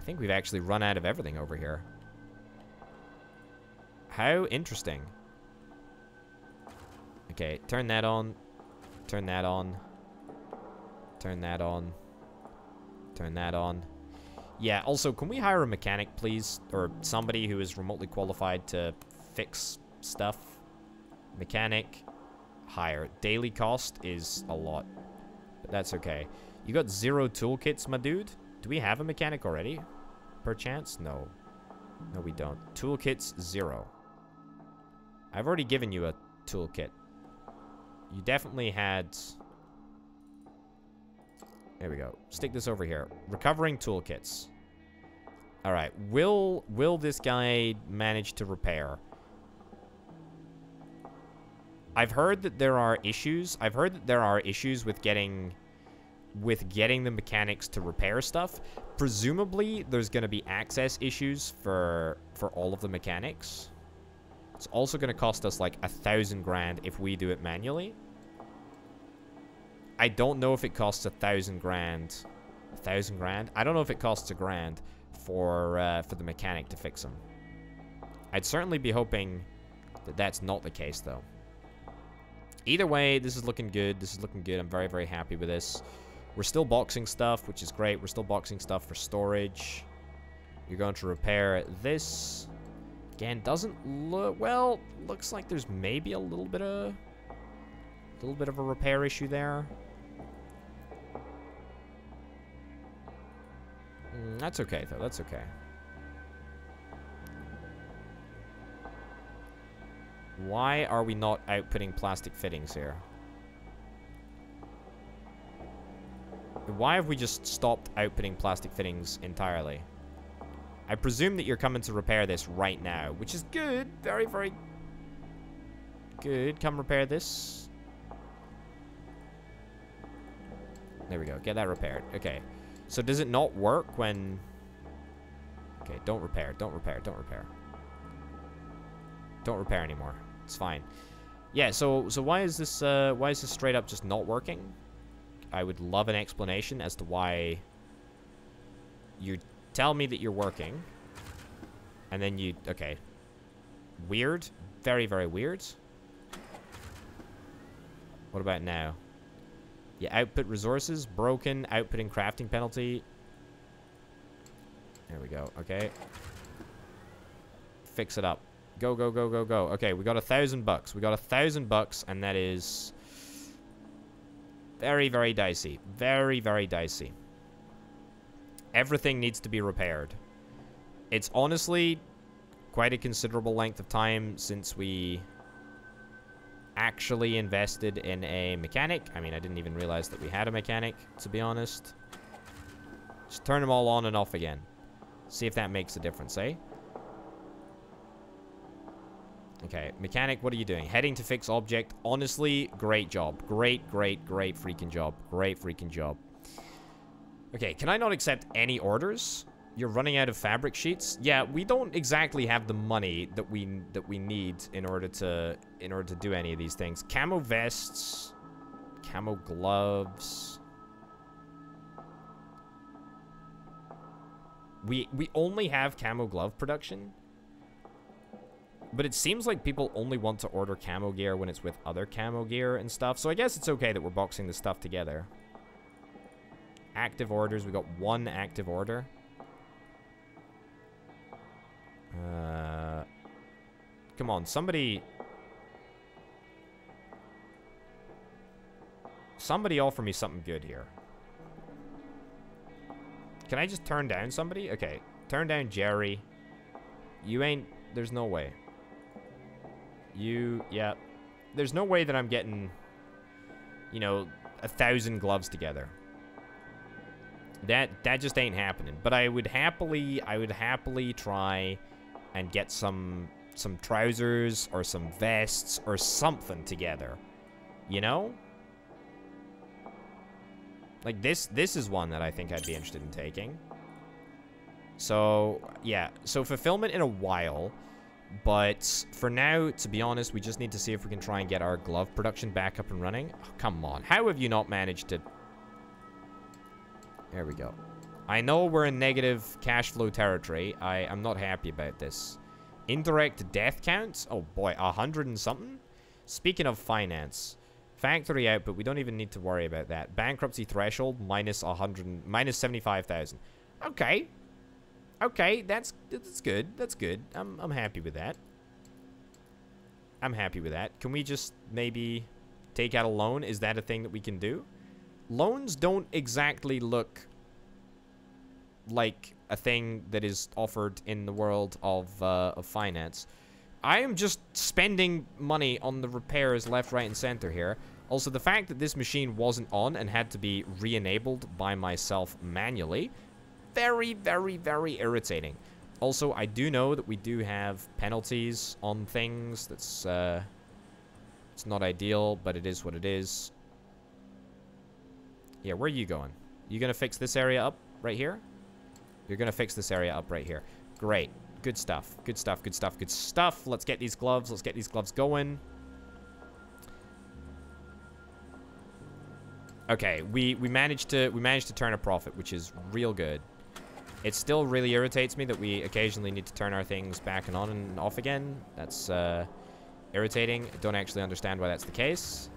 I think we've actually run out of everything over here. How interesting. Okay, turn that on. Turn that on. Turn that on. Turn that on. Yeah, also, can we hire a mechanic, please? Or somebody who is remotely qualified to fix stuff? Mechanic, hire. Daily cost is a lot, but that's okay. You got zero toolkits, my dude? Do we have a mechanic already? Perchance? No. No, we don't. Toolkits, zero. I've already given you a toolkit. You definitely had... There we go. Stick this over here. Recovering toolkits. Alright. Will will this guy manage to repair? I've heard that there are issues. I've heard that there are issues with getting with getting the mechanics to repair stuff. Presumably there's gonna be access issues for for all of the mechanics. It's also gonna cost us like a thousand grand if we do it manually. I don't know if it costs a thousand grand. A thousand grand? I don't know if it costs a grand for, uh, for the mechanic to fix them. I'd certainly be hoping that that's not the case, though. Either way, this is looking good. This is looking good. I'm very, very happy with this. We're still boxing stuff, which is great. We're still boxing stuff for storage. You're going to repair this. Again, doesn't look... Well, looks like there's maybe a little bit of... A little bit of a repair issue there. Mm, that's okay, though. That's okay. Why are we not outputting plastic fittings here? Why have we just stopped outputting plastic fittings entirely? I presume that you're coming to repair this right now, which is good. Very, very good. Come repair this. There we go. Get that repaired. Okay. So does it not work when... Okay, don't repair. Don't repair. Don't repair. Don't repair anymore. It's fine. Yeah, so so why is this uh, why is this straight up just not working? I would love an explanation as to why you tell me that you're working. And then you... Okay. Weird. Very, very weird. What about now? Yeah, output resources, broken, output and crafting penalty. There we go, okay. Fix it up. Go, go, go, go, go. Okay, we got a thousand bucks. We got a thousand bucks, and that is very, very dicey. Very, very dicey. Everything needs to be repaired. It's honestly quite a considerable length of time since we... actually invested in a mechanic. I mean, I didn't even realize that we had a mechanic, to be honest. Just turn them all on and off again. See if that makes a difference, eh? Okay, mechanic, what are you doing? Heading to fix object. Honestly, great job. Great, great, great freaking job. Great freaking job. Okay, can I not accept any orders? You're running out of fabric sheets? Yeah, we don't exactly have the money that we that we need in order to in order to do any of these things. Camo vests, camo gloves. We we only have camo glove production. But it seems like people only want to order camo gear when it's with other camo gear and stuff. So I guess it's okay that we're boxing this stuff together. Active orders, we got one active order. Uh, come on, somebody... Somebody offer me something good here. Can I just turn down somebody? Okay, turn down Jerry. You ain't... There's no way. You... Yeah. There's no way that I'm getting, you know, a thousand gloves together. That, that just ain't happening. But I would happily... I would happily try... and get some some trousers or some vests or something together, you know? Like this this is one that I think I'd be interested in taking. So, yeah. So, fulfillment in a while. But for now, to be honest, we just need to see if we can try and get our glove production back up and running. Oh, come on. How have you not managed to... There we go. I know we're in negative cash flow territory. I am not happy about this. Indirect death counts? Oh, boy. A hundred and something? Speaking of finance... Factory output, we don't even need to worry about that. Bankruptcy threshold, minus one hundred, minus seventy-five thousand. Okay. Okay, that's that's good. That's good. I'm, I'm happy with that. I'm happy with that. Can we just maybe take out a loan? Is that a thing that we can do? Loans don't exactly look like a thing that is offered in the world of, uh, of finance. I am just spending money on the repairs left, right, and center here. Also, the fact that this machine wasn't on and had to be re-enabled by myself manually. Very, very, very irritating. Also, I do know that we do have penalties on things. That's, uh... It's not ideal, but it is what it is. Yeah, where are you going? You gonna fix this area up right here? You're gonna fix this area up right here. Great. Good stuff. Good stuff. Good stuff. Good stuff. Let's get these gloves. Let's get these gloves going. Okay, we we managed to we managed to turn a profit, which is real good. It still really irritates me that we occasionally need to turn our things back and on and off again. That's uh, irritating. I don't actually understand why that's the case.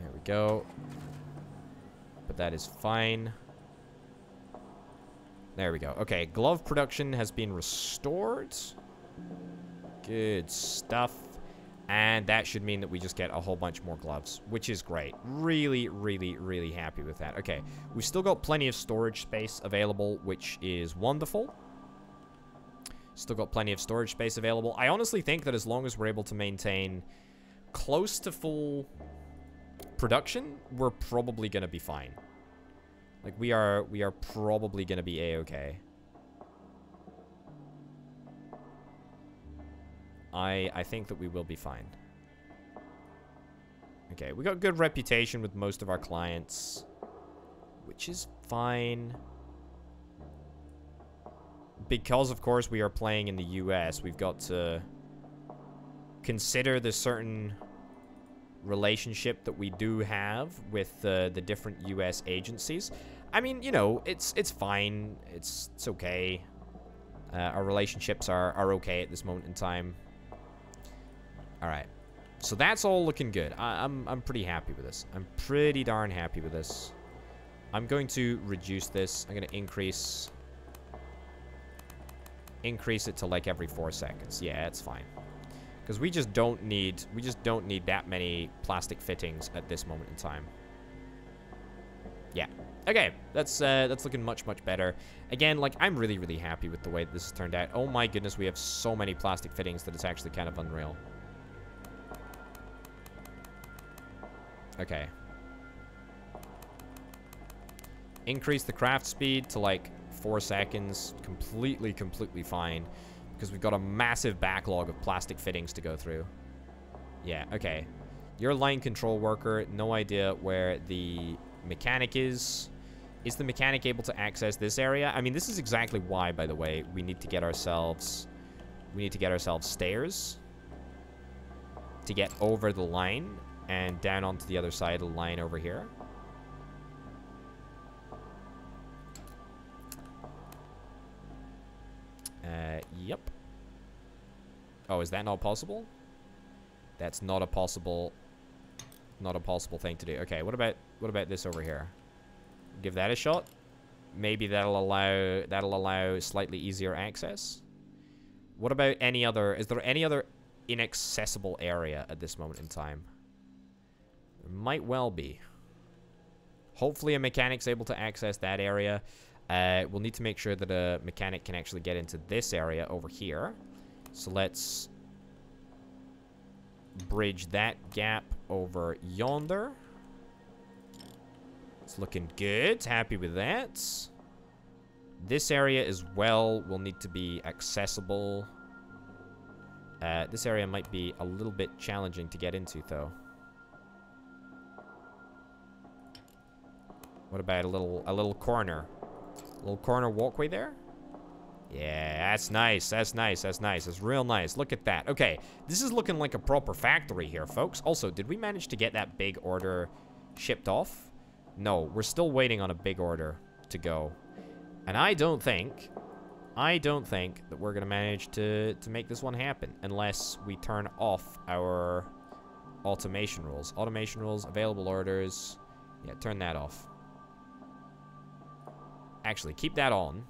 There we go. But that is fine. There we go. Okay, glove production has been restored. Good stuff. And that should mean that we just get a whole bunch more gloves, which is great. Really, really, really happy with that. Okay, we've still got plenty of storage space available, which is wonderful. Still got plenty of storage space available. I honestly think that as long as we're able to maintain close to full production, we're probably going to be fine. Like, we are, we are probably going to be A-okay. I, I think that we will be fine. Okay, we got good reputation with most of our clients, which is fine. Because, of course, we are playing in the U S, we've got to consider the certain... relationship that we do have with uh, the different U S agencies. I mean, you know, it's it's fine. It's it's okay. Uh, our relationships are, are okay at this moment in time. All right. So that's all looking good. I, I'm, I'm pretty happy with this. I'm pretty darn happy with this. I'm going to reduce this. I'm going to increase... Increase it to like every four seconds. Yeah, it's fine. Because we just don't need, we just don't need that many plastic fittings at this moment in time. Yeah. Okay, that's uh, that's looking much, much better. Again, like, I'm really, really happy with the way that this has turned out. Oh my goodness, we have so many plastic fittings that it's actually kind of unreal. Okay. Increase the craft speed to, like, four seconds. Completely, completely fine. Because we've got a massive backlog of plastic fittings to go through. Yeah, okay. You're a line control worker. No idea where the mechanic is. Is the mechanic able to access this area? I mean, this is exactly why, by the way, we need to get ourselves... We need to get ourselves stairs. To get over the line. And down onto the other side of the line over here. Uh, yep. Oh, is that not possible? That's not a possible, not a possible thing to do. Okay, what about, what about this over here? Give that a shot. Maybe that'll allow, that'll allow slightly easier access. What about any other, is there any other inaccessible area at this moment in time? There might well be. Hopefully a mechanic's able to access that area. Uh, we'll need to make sure that a mechanic can actually get into this area over here. So let's bridge that gap over yonder. It's looking good. Happy with that. This area as well will need to be accessible. Uh, this area might be a little bit challenging to get into, though. What about a little, a little corner? Little corner walkway there. Yeah, that's nice. That's nice. That's nice. That's real nice. Look at that. Okay, this is looking like a proper factory here, folks. Also, did we manage to get that big order shipped off? No, we're still waiting on a big order to go. And I don't think, I don't think that we're going to manage to, to make this one happen unless we turn off our automation rules. Automation rules, available orders. Yeah, turn that off. Actually, keep that on.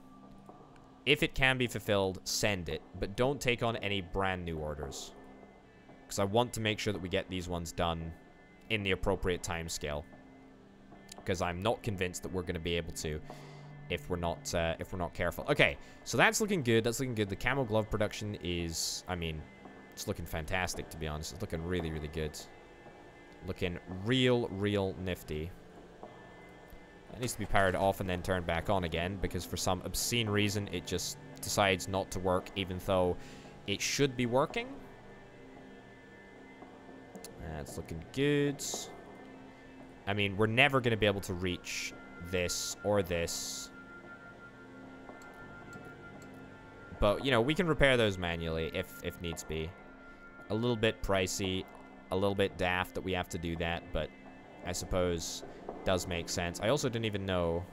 If it can be fulfilled, send it. But don't take on any brand new orders. Because I want to make sure that we get these ones done in the appropriate time scale. Because I'm not convinced that we're going to be able to if we're not uh, if we're not careful. Okay, so that's looking good. That's looking good. The camo glove production is, I mean, it's looking fantastic, to be honest. It's looking really, really good. Looking real, real nifty. It needs to be powered off and then turned back on again, because for some obscene reason it just decides not to work even though it should be working. That's looking good. I mean, we're never going to be able to reach this or this. But, you know, we can repair those manually if, if needs be. A little bit pricey, a little bit daft that we have to do that, but I suppose does make sense. I also didn't even know.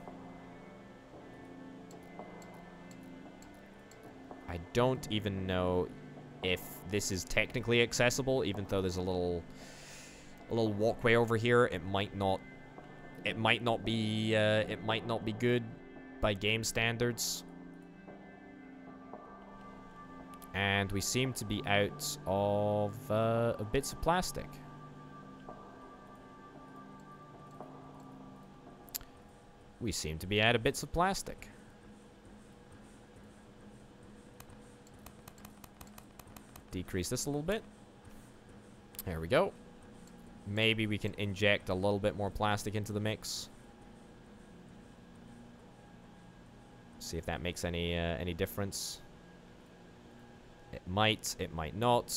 I don't even know if this is technically accessible, even though there's a little a little walkway over here. It might not it might not be uh, it might not be good by game standards. And we seem to be out of uh, bits of plastic. We seem to be out of bits of plastic. Decrease this a little bit. There we go. Maybe we can inject a little bit more plastic into the mix. See if that makes any uh, any difference. It might. It might not.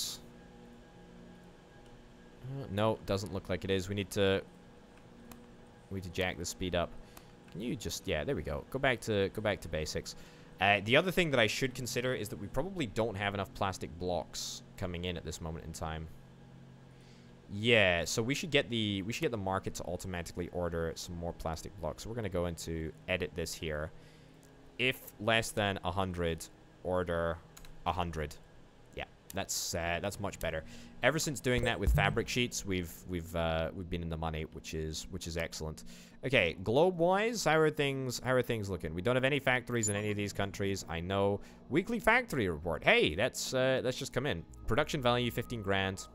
No, doesn't look like it is. We need to. We need to jack the speed up. You just, yeah, there we go. Go back to go back to basics. Uh, the other thing that I should consider is that we probably don't have enough plastic blocks coming in at this moment in time. Yeah, so we should get the we should get the market to automatically order some more plastic blocks. So we're gonna go into edit this here. If less than a hundred, order a hundred. Yeah, that's uh, that's much better. Ever since doing that with fabric sheets, we've we've uh, we've been in the money, which is which is excellent. Okay, globe-wise, how are things? How are things looking? We don't have any factories in any of these countries. I know. Weekly factory report. Hey, that's uh, that's just come in. Production value fifteen grand,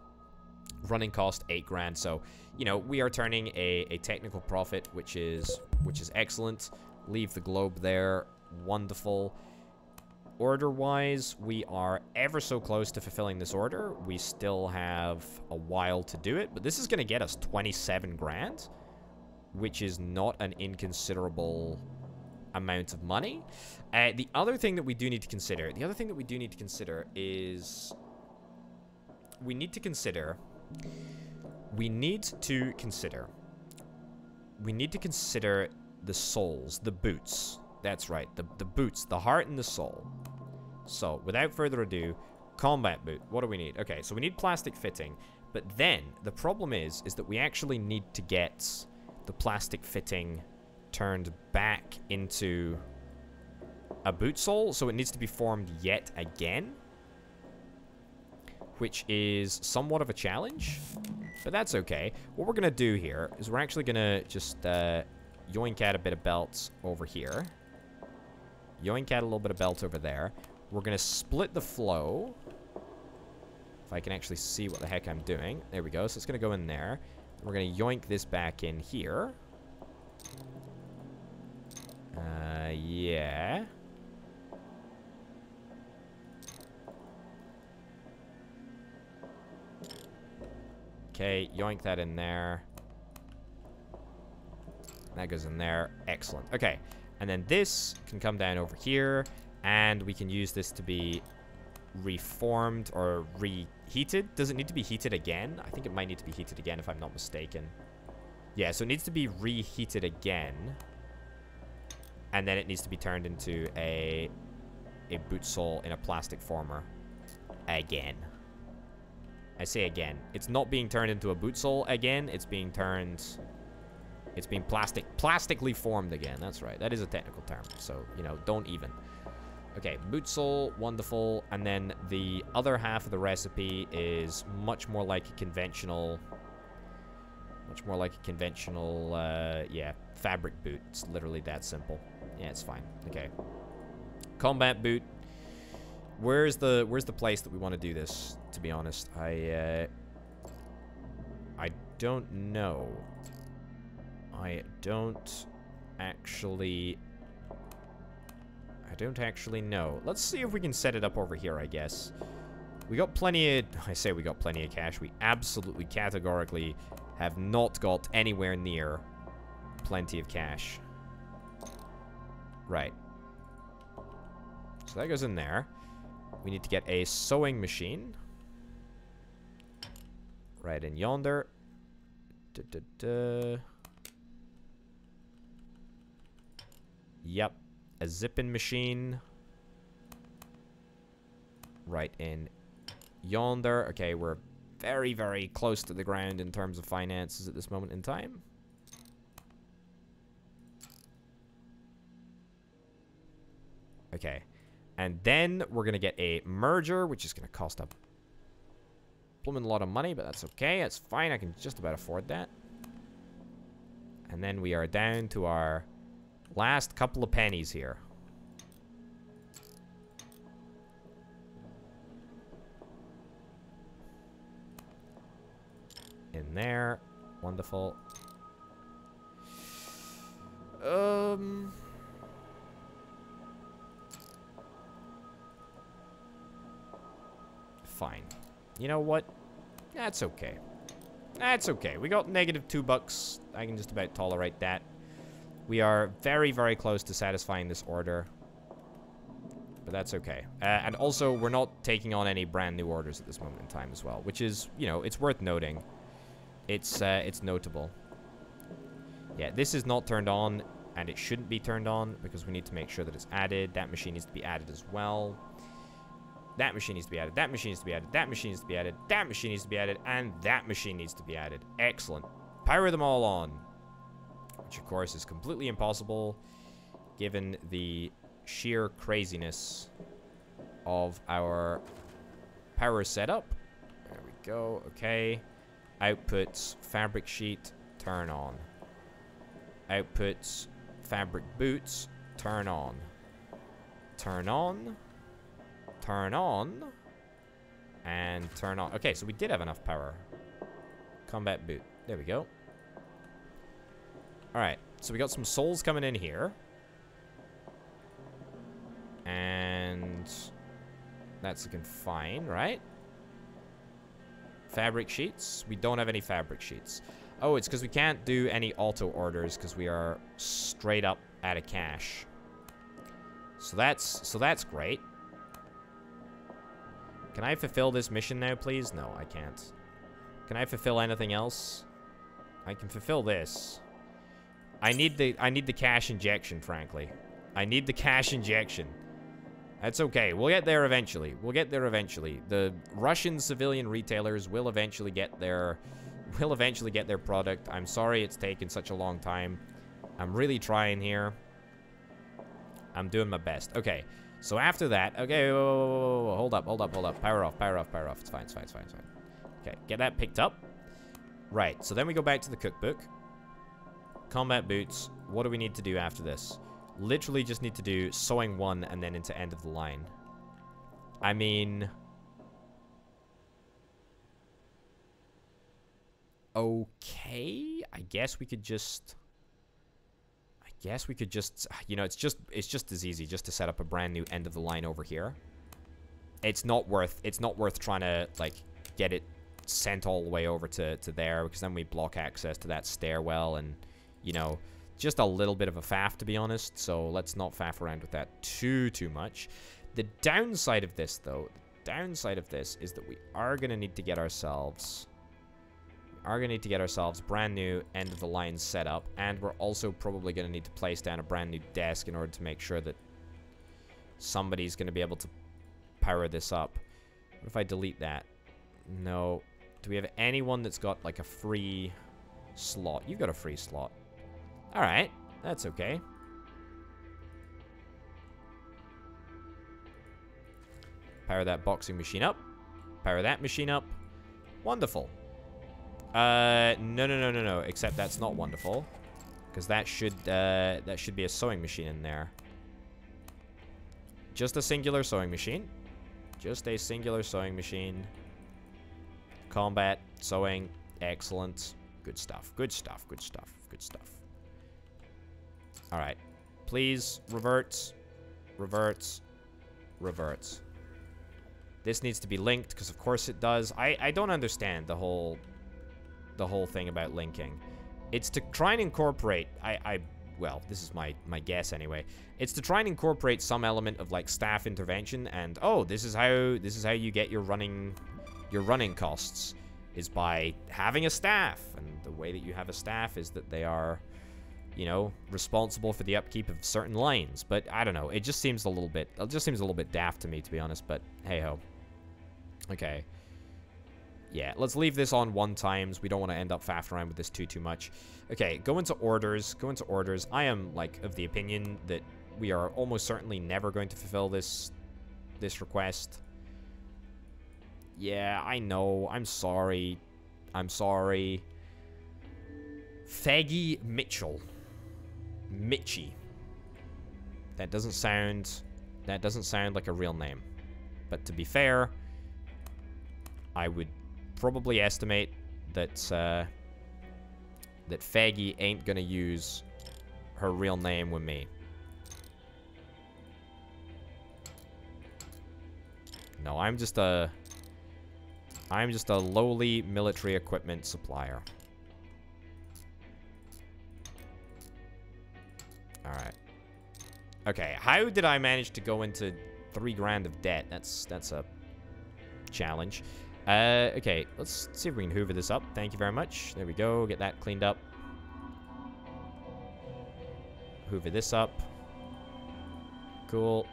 running cost eight grand. So you know we are turning a a technical profit, which is which is excellent. Leave the globe there. Wonderful. Order-wise, we are ever so close to fulfilling this order. We still have a while to do it, but this is going to get us twenty-seven grand, which is not an inconsiderable amount of money. Uh, the other thing that we do need to consider, the other thing that we do need to consider is we need to consider, we need to consider, we need to consider the soles, the boots. That's right, the, the boots, the heart and the soul. So, without further ado, combat boot. What do we need? Okay, so we need plastic fitting. But then, the problem is, is that we actually need to get the plastic fitting turned back into a boot sole. So it needs to be formed yet again. Which is somewhat of a challenge. But that's okay. What we're going to do here is we're actually going to just uh, yoink out a bit of belts over here. Yoink out a little bit of belt over there. We're going to split the flow. If I can actually see what the heck I'm doing. There we go. So it's going to go in there. We're going to yoink this back in here. Uh, yeah. Okay, yoink that in there. That goes in there. Excellent. Okay. And then this can come down over here, and we can use this to be reformed or reheated. Does it need to be heated again? I think it might need to be heated again if I'm not mistaken. Yeah, so it needs to be reheated again. and then it needs to be turned into a a boot sole in a plastic former. Again. I say again. It's not being turned into a boot sole again. It's being turned... It's being plastic. Plastically formed again. That's right. That is a technical term. So, you know, don't even. Okay, boot sole. Wonderful. And then the other half of the recipe is much more like a conventional... Much more like a conventional, uh, yeah, fabric boot. It's literally that simple. Yeah, it's fine. Okay. Combat boot. Where's the where's the place that we want to do this? To be honest, I uh, I don't know. I don't actually. I don't actually know. Let's see if we can set it up over here. I guess we got plenty of. I say we got plenty of cash. We absolutely categorically. Have not got anywhere near plenty of cash. Right. So that goes in there. We need to get a sewing machine. Right in yonder. Da, da, da. Yep. A zipping machine. Right in yonder. Okay, we're... very, very close to the ground in terms of finances at this moment in time. Okay. And then we're going to get a merger, which is going to cost a blooming lot of money, but that's okay. That's fine. I can just about afford that. And then we are down to our last couple of pennies here. In there. Wonderful. Um. Fine. You know what? That's okay. That's okay. We got negative two bucks. I can just about tolerate that. We are very, very close to satisfying this order. But that's okay. Uh, and also, we're not taking on any brand new orders at this moment in time as well. Which is, you know, it's worth noting. It's, uh, it's notable. Yeah, this is not turned on, and it shouldn't be turned on, because we need to make sure that it's added. That machine needs to be added as well. That machine needs to be added. That machine needs to be added. That machine needs to be added. That machine needs to be added. And that machine needs to be added. Excellent. Power them all on. Which, of course, is completely impossible, given the sheer craziness of our power setup. There we go. Okay. Outputs, fabric sheet, turn on. Outputs, fabric boots, turn on. Turn on. Turn on. And turn on. Okay, so we did have enough power. Combat boot. There we go. Alright, so we got some souls coming in here. And that's looking fine, right? Fabric sheets? We don't have any fabric sheets. Oh, it's because we can't do any auto orders because we are straight up out of cash. So that's so that's great. Can I fulfill this mission now, please? No, I can't. Can I fulfill anything else? I can fulfill this. I need the I need the cash injection, frankly. I need the cash injection. That's okay. We'll get there eventually. We'll get there eventually. The Russian civilian retailers will eventually get their will eventually get their product. I'm sorry it's taken such a long time. I'm really trying here. I'm doing my best. Okay. So after that, okay, whoa, whoa, whoa, hold up, hold up, hold up. Power off, power off, power off. It's fine, it's fine, it's fine, it's fine. Okay, get that picked up. Right. So then we go back to the cookbook. Combat boots. What do we need to do after this? Literally just need to do sewing one and then into end of the line. I mean... Okay, I guess we could just... I guess we could just... You know, it's just it's just as easy just to set up a brand new end of the line over here. It's not worth... It's not worth trying to, like, get it sent all the way over to, to there, because then we block access to that stairwell and, you know... Just a little bit of a faff, to be honest, so let's not faff around with that too, too much. The downside of this, though, the downside of this is that we are going to need to get ourselves... are going to need to get ourselves brand new end of the line setup, and we're also probably going to need to place down a brand new desk in order to make sure that somebody's going to be able to power this up. What if I delete that? No. Do we have anyone that's got like a free slot? You've got a free slot. All right, that's okay. Power that boxing machine up. Power that machine up. Wonderful. Uh, no, no, no, no, no. Except that's not wonderful, because that should uh, that should be a sewing machine in there. Just a singular sewing machine. Just a singular sewing machine. Combat, sewing, excellent. Good stuff. Good stuff. Good stuff. Good stuff. All right. Please reverts, reverts, reverts. This needs to be linked, because of course it does. I, I don't understand the whole the whole thing about linking. It's to try and incorporate, I, I well, this is my, my guess anyway. It's to try and incorporate some element of like staff intervention and oh, this is how this is how you get your running your running costs, is by having a staff. And the way that you have a staff is that they are, you know, responsible for the upkeep of certain lines. But I don't know. It just seems a little bit it just seems a little bit daft to me, to be honest, but hey ho. Okay. Yeah, let's leave this on one times. We don't want to end up faffing around with this too, too much. Okay, go into orders. Go into orders. I am, like, of the opinion that we are almost certainly never going to fulfill this, this request. Yeah, I know. I'm sorry. I'm sorry. Faggy Mitchell. Mitchie. That doesn't sound... That doesn't sound like a real name. But to be fair, I would probably estimate that uh, that Faggy ain't gonna use her real name with me. No, I'm just a I'm just a lowly military equipment supplier. All right. Okay, how did I manage to go into three grand of debt? That's that's a challenge. Uh, okay, let's see if we can hoover this up. Thank you very much. There we go. Get that cleaned up. Hoover this up. Cool.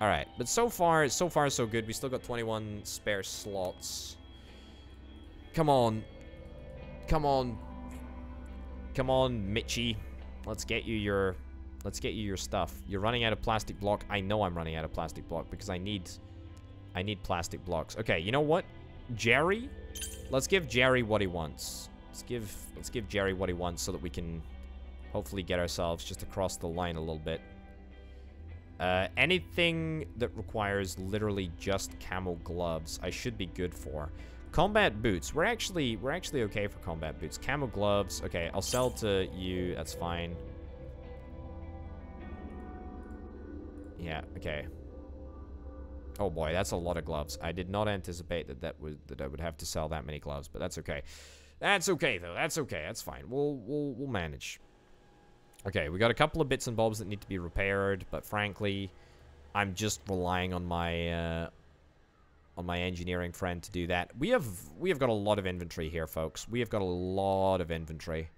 All right, but so far, so far, so good. We still got twenty-one spare slots. Come on. Come on. Come on, Mitchie. Let's get you your, let's get you your stuff. You're running out of plastic block. I know I'm running out of plastic block because I need... I need plastic blocks. Okay, you know what? Jerry? Let's give Jerry what he wants. Let's give let's give Jerry what he wants so that we can hopefully get ourselves just across the line a little bit. Uh, anything that requires literally just camel gloves, I should be good for. Combat boots. We're actually we're actually okay for combat boots. Camel gloves. Okay, I'll sell to you. That's fine. Yeah, okay. Oh boy, that's a lot of gloves. I did not anticipate that that would that I would have to sell that many gloves, but that's okay. That's okay though. That's okay. That's fine. We'll we'll we'll manage. Okay, we got a couple of bits and bobs that need to be repaired, but frankly, I'm just relying on my uh, on my engineering friend to do that. We have we have got a lot of inventory here, folks. We have got a lot of inventory.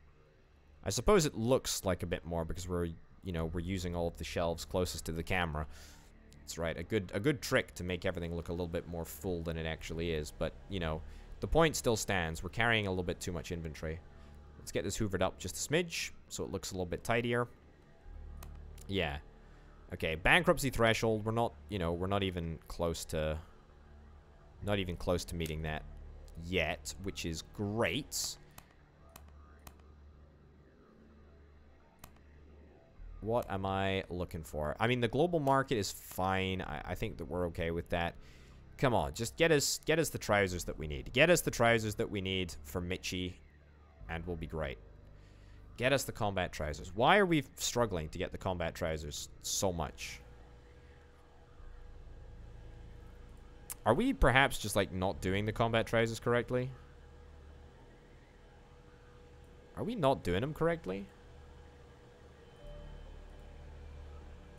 I suppose it looks like a bit more because we're you know we're using all of the shelves closest to the camera. That's right, a good a good trick to make everything look a little bit more full than it actually is, but you know, the point still stands. We're carrying a little bit too much inventory. Let's get this hoovered up just a smidge so it looks a little bit tidier. Yeah. Okay, bankruptcy threshold. We're not, you know, we're not even close to not even close to meeting that yet, which is great. What am I looking for? I mean, the global market is fine. I, I think that we're okay with that. Come on, just get us get us the trousers that we need. Get us the trousers that we need for Mitchie, and we'll be great. Get us the combat trousers. Why are we struggling to get the combat trousers so much? Are we perhaps just, like, not doing the combat trousers correctly? Are we not doing them correctly?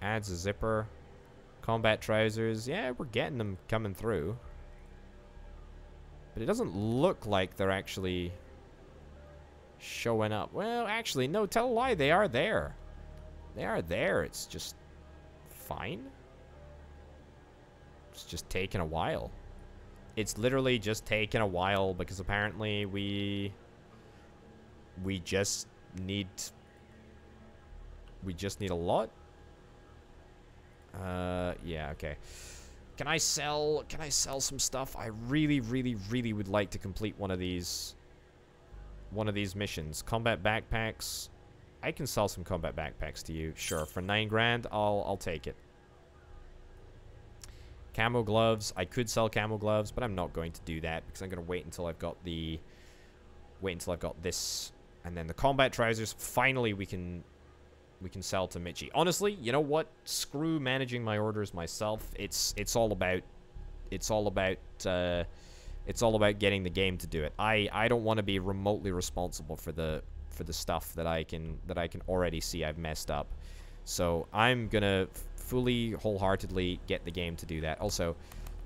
Adds a zipper. Combat trousers. Yeah, we're getting them coming through. But it doesn't look like they're actually showing up. Well, actually, no, tell a lie. They are there. They are there. It's just fine. It's just taking a while. It's literally just taking a while because apparently we... We just need... We just need a lot. Uh, yeah, okay. Can I sell... Can I sell some stuff? I really, really, really would like to complete one of these... One of these missions. Combat backpacks. I can sell some combat backpacks to you. Sure, for nine grand, I'll, I'll take it. Camo gloves. I could sell camo gloves, but I'm not going to do that because I'm going to wait until I've got the... Wait until I've got this. And then the combat trousers. Finally, we can... We can sell to Mitchie. Honestly, you know what? Screw managing my orders myself. It's it's all about it's all about uh, it's all about getting the game to do it. I I don't want to be remotely responsible for the for the stuff that I can that I can already see I've messed up. So I'm gonna fully wholeheartedly get the game to do that. Also,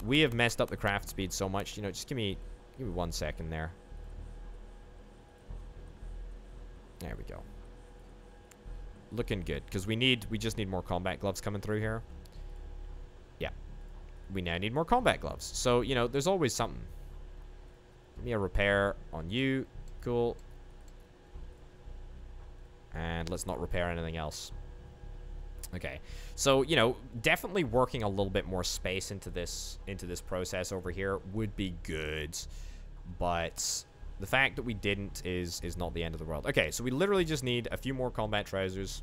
we have messed up the craft speed so much. You know, just give me give me one second there. There we go. Looking good, because we need we just need more combat gloves coming through here. Yeah, we now need more combat gloves. So, you know, there's always something. Give me a repair on you. Cool. And let's not repair anything else. Okay, so, you know, definitely working a little bit more space into this into this process over here would be good, but the fact that we didn't is is not the end of the world. Okay, so we literally just need a few more combat trousers,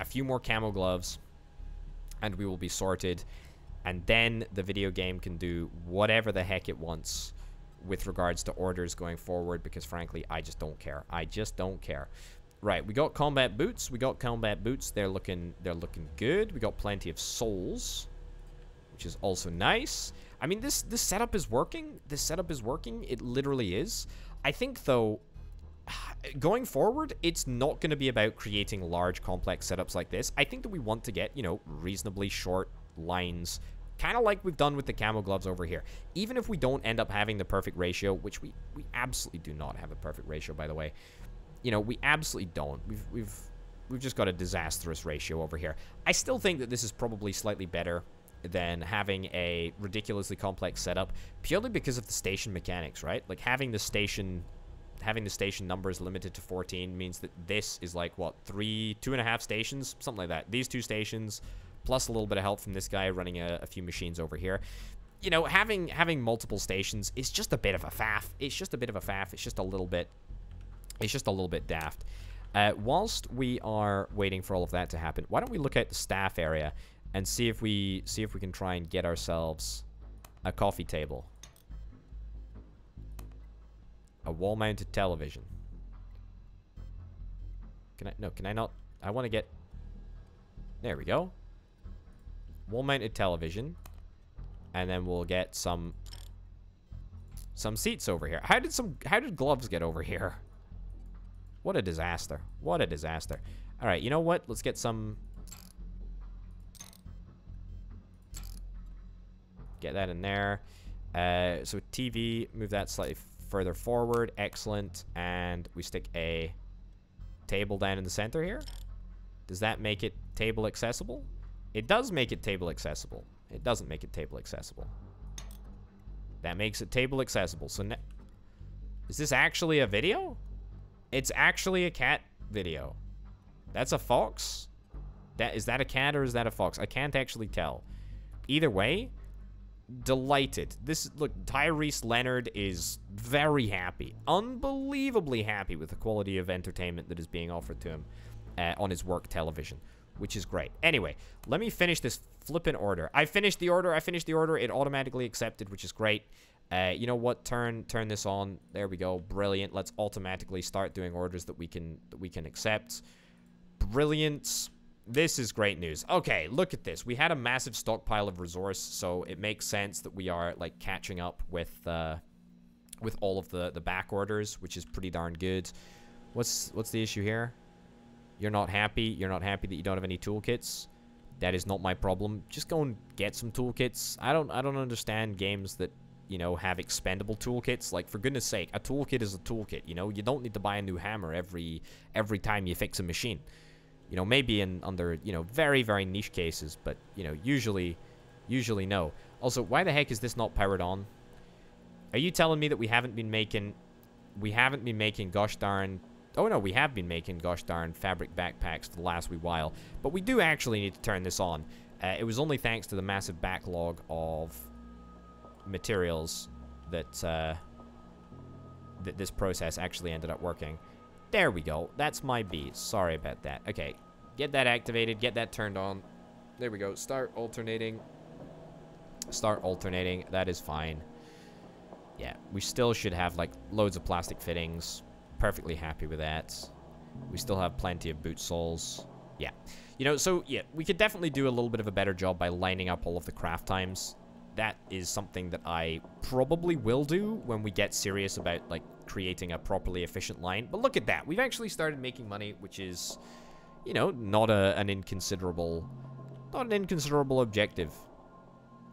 a few more camo gloves, and we will be sorted. And then the video game can do whatever the heck it wants with regards to orders going forward, because frankly, I just don't care. I just don't care. Right, we got combat boots. We got combat boots. They're looking they're looking good. We got plenty of souls, which is also nice. I mean, this this setup is working. This setup is working. It literally is. I think, though, going forward, it's not going to be about creating large, complex setups like this. I think that we want to get, you know, reasonably short lines, kind of like we've done with the camo gloves over here. Even if we don't end up having the perfect ratio, which we, we absolutely do not have a perfect ratio, by the way. You know, we absolutely don't. We've, we've, we've just got a disastrous ratio over here. I still think that this is probably slightly better than having a ridiculously complex setup, purely because of the station mechanics, right? Like, having the station having the station numbers limited to fourteen means that this is like, what, three two and a half stations, something like that. These two stations plus a little bit of help from this guy running a, a few machines over here. You know, having having multiple stations is just a bit of a faff. It's just a bit of a faff. It's just a little bit it's just a little bit daft. Uh, whilst we are waiting for all of that to happen, why don't we look at the staff area and see if we see if we can try and get ourselves a coffee table, a wall-mounted television. Can I? No, can I not? I want to get. There we go. Wall-mounted television, and then we'll get some some seats over here. How did some? How did gloves get over here? What a disaster! What a disaster! All right, you know what? Let's get some. Get that in there. Uh, so T V, move that slightly further forward. Excellent. And we stick a table down in the center here. Does that make it table accessible? It does make it table accessible. It doesn't make it table accessible. That makes it table accessible. So now, is this actually a video? It's actually a cat video. That's a fox? That is that a cat or is that a fox? I can't actually tell. Either way, delighted. This, look, Tyrese Leonard is very happy, unbelievably happy with the quality of entertainment that is being offered to him uh, on his work television, which is great. Anyway, let me finish this flippin' order. I finished the order. I finished the order. It automatically accepted, which is great. Uh, you know what? Turn turn this on. There we go. Brilliant. Let's automatically start doing orders that we can that we can accept. Brilliant. This is great news. Okay, look at this. We had a massive stockpile of resource, so it makes sense that we are, like, catching up with uh, with all of the, the back orders, which is pretty darn good. What's what's the issue here? You're not happy? You're not happy that you don't have any toolkits? That is not my problem. Just go and get some toolkits. I don't I don't understand games that you know, have expendable toolkits. Like, for goodness sake, a toolkit is a toolkit, you know? You don't need to buy a new hammer every every time you fix a machine. You know, maybe in under, you know, very, very niche cases, but, you know, usually, usually no. Also, why the heck is this not powered on? Are you telling me that we haven't been making, we haven't been making gosh darn, oh no, we have been making gosh darn fabric backpacks for the last wee while, but we do actually need to turn this on. Uh, it was only thanks to the massive backlog of materials that, uh, that this process actually ended up working. There we go. That's my beat. Sorry about that. Okay. Get that activated. Get that turned on. There we go. Start alternating. Start alternating. That is fine. Yeah. We still should have, like, loads of plastic fittings. Perfectly happy with that. We still have plenty of boot soles. Yeah. You know, so, yeah. We could definitely do a little bit of a better job by lining up all of the craft times. That is something that I probably will do when we get serious about, like, creating a properly efficient line. But look at that. We've actually started making money, which is, you know, not a, an inconsiderable, not an inconsiderable objective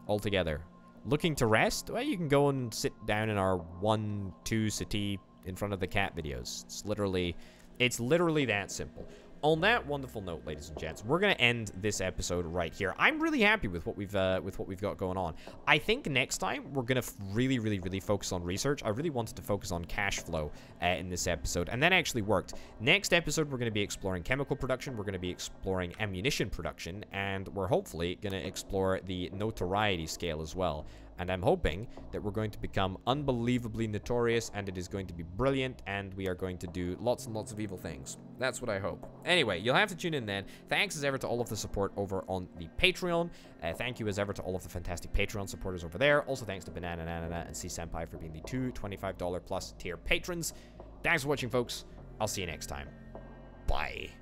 altogether. Looking to rest? Well, you can go and sit down in our one, two settee in front of the cat videos. It's literally, it's literally that simple. On that wonderful note, ladies and gents, we're gonna end this episode right here. I'm really happy with what we've uh, with what we've got going on. I think next time we're gonna really, really, really focus on research. I really wanted to focus on cash flow uh, in this episode, and that actually worked. Next episode, we're gonna be exploring chemical production. We're gonna be exploring ammunition production, and we're hopefully gonna explore the notoriety scale as well. And I'm hoping that we're going to become unbelievably notorious, and it is going to be brilliant, and we are going to do lots and lots of evil things. That's what I hope. Anyway, you'll have to tune in then. Thanks as ever to all of the support over on the Patreon. Uh, thank you as ever to all of the fantastic Patreon supporters over there. Also thanks to Banana Nanana and C Senpai for being the two twenty-five dollar plus tier patrons. Thanks for watching, folks. I'll see you next time. Bye.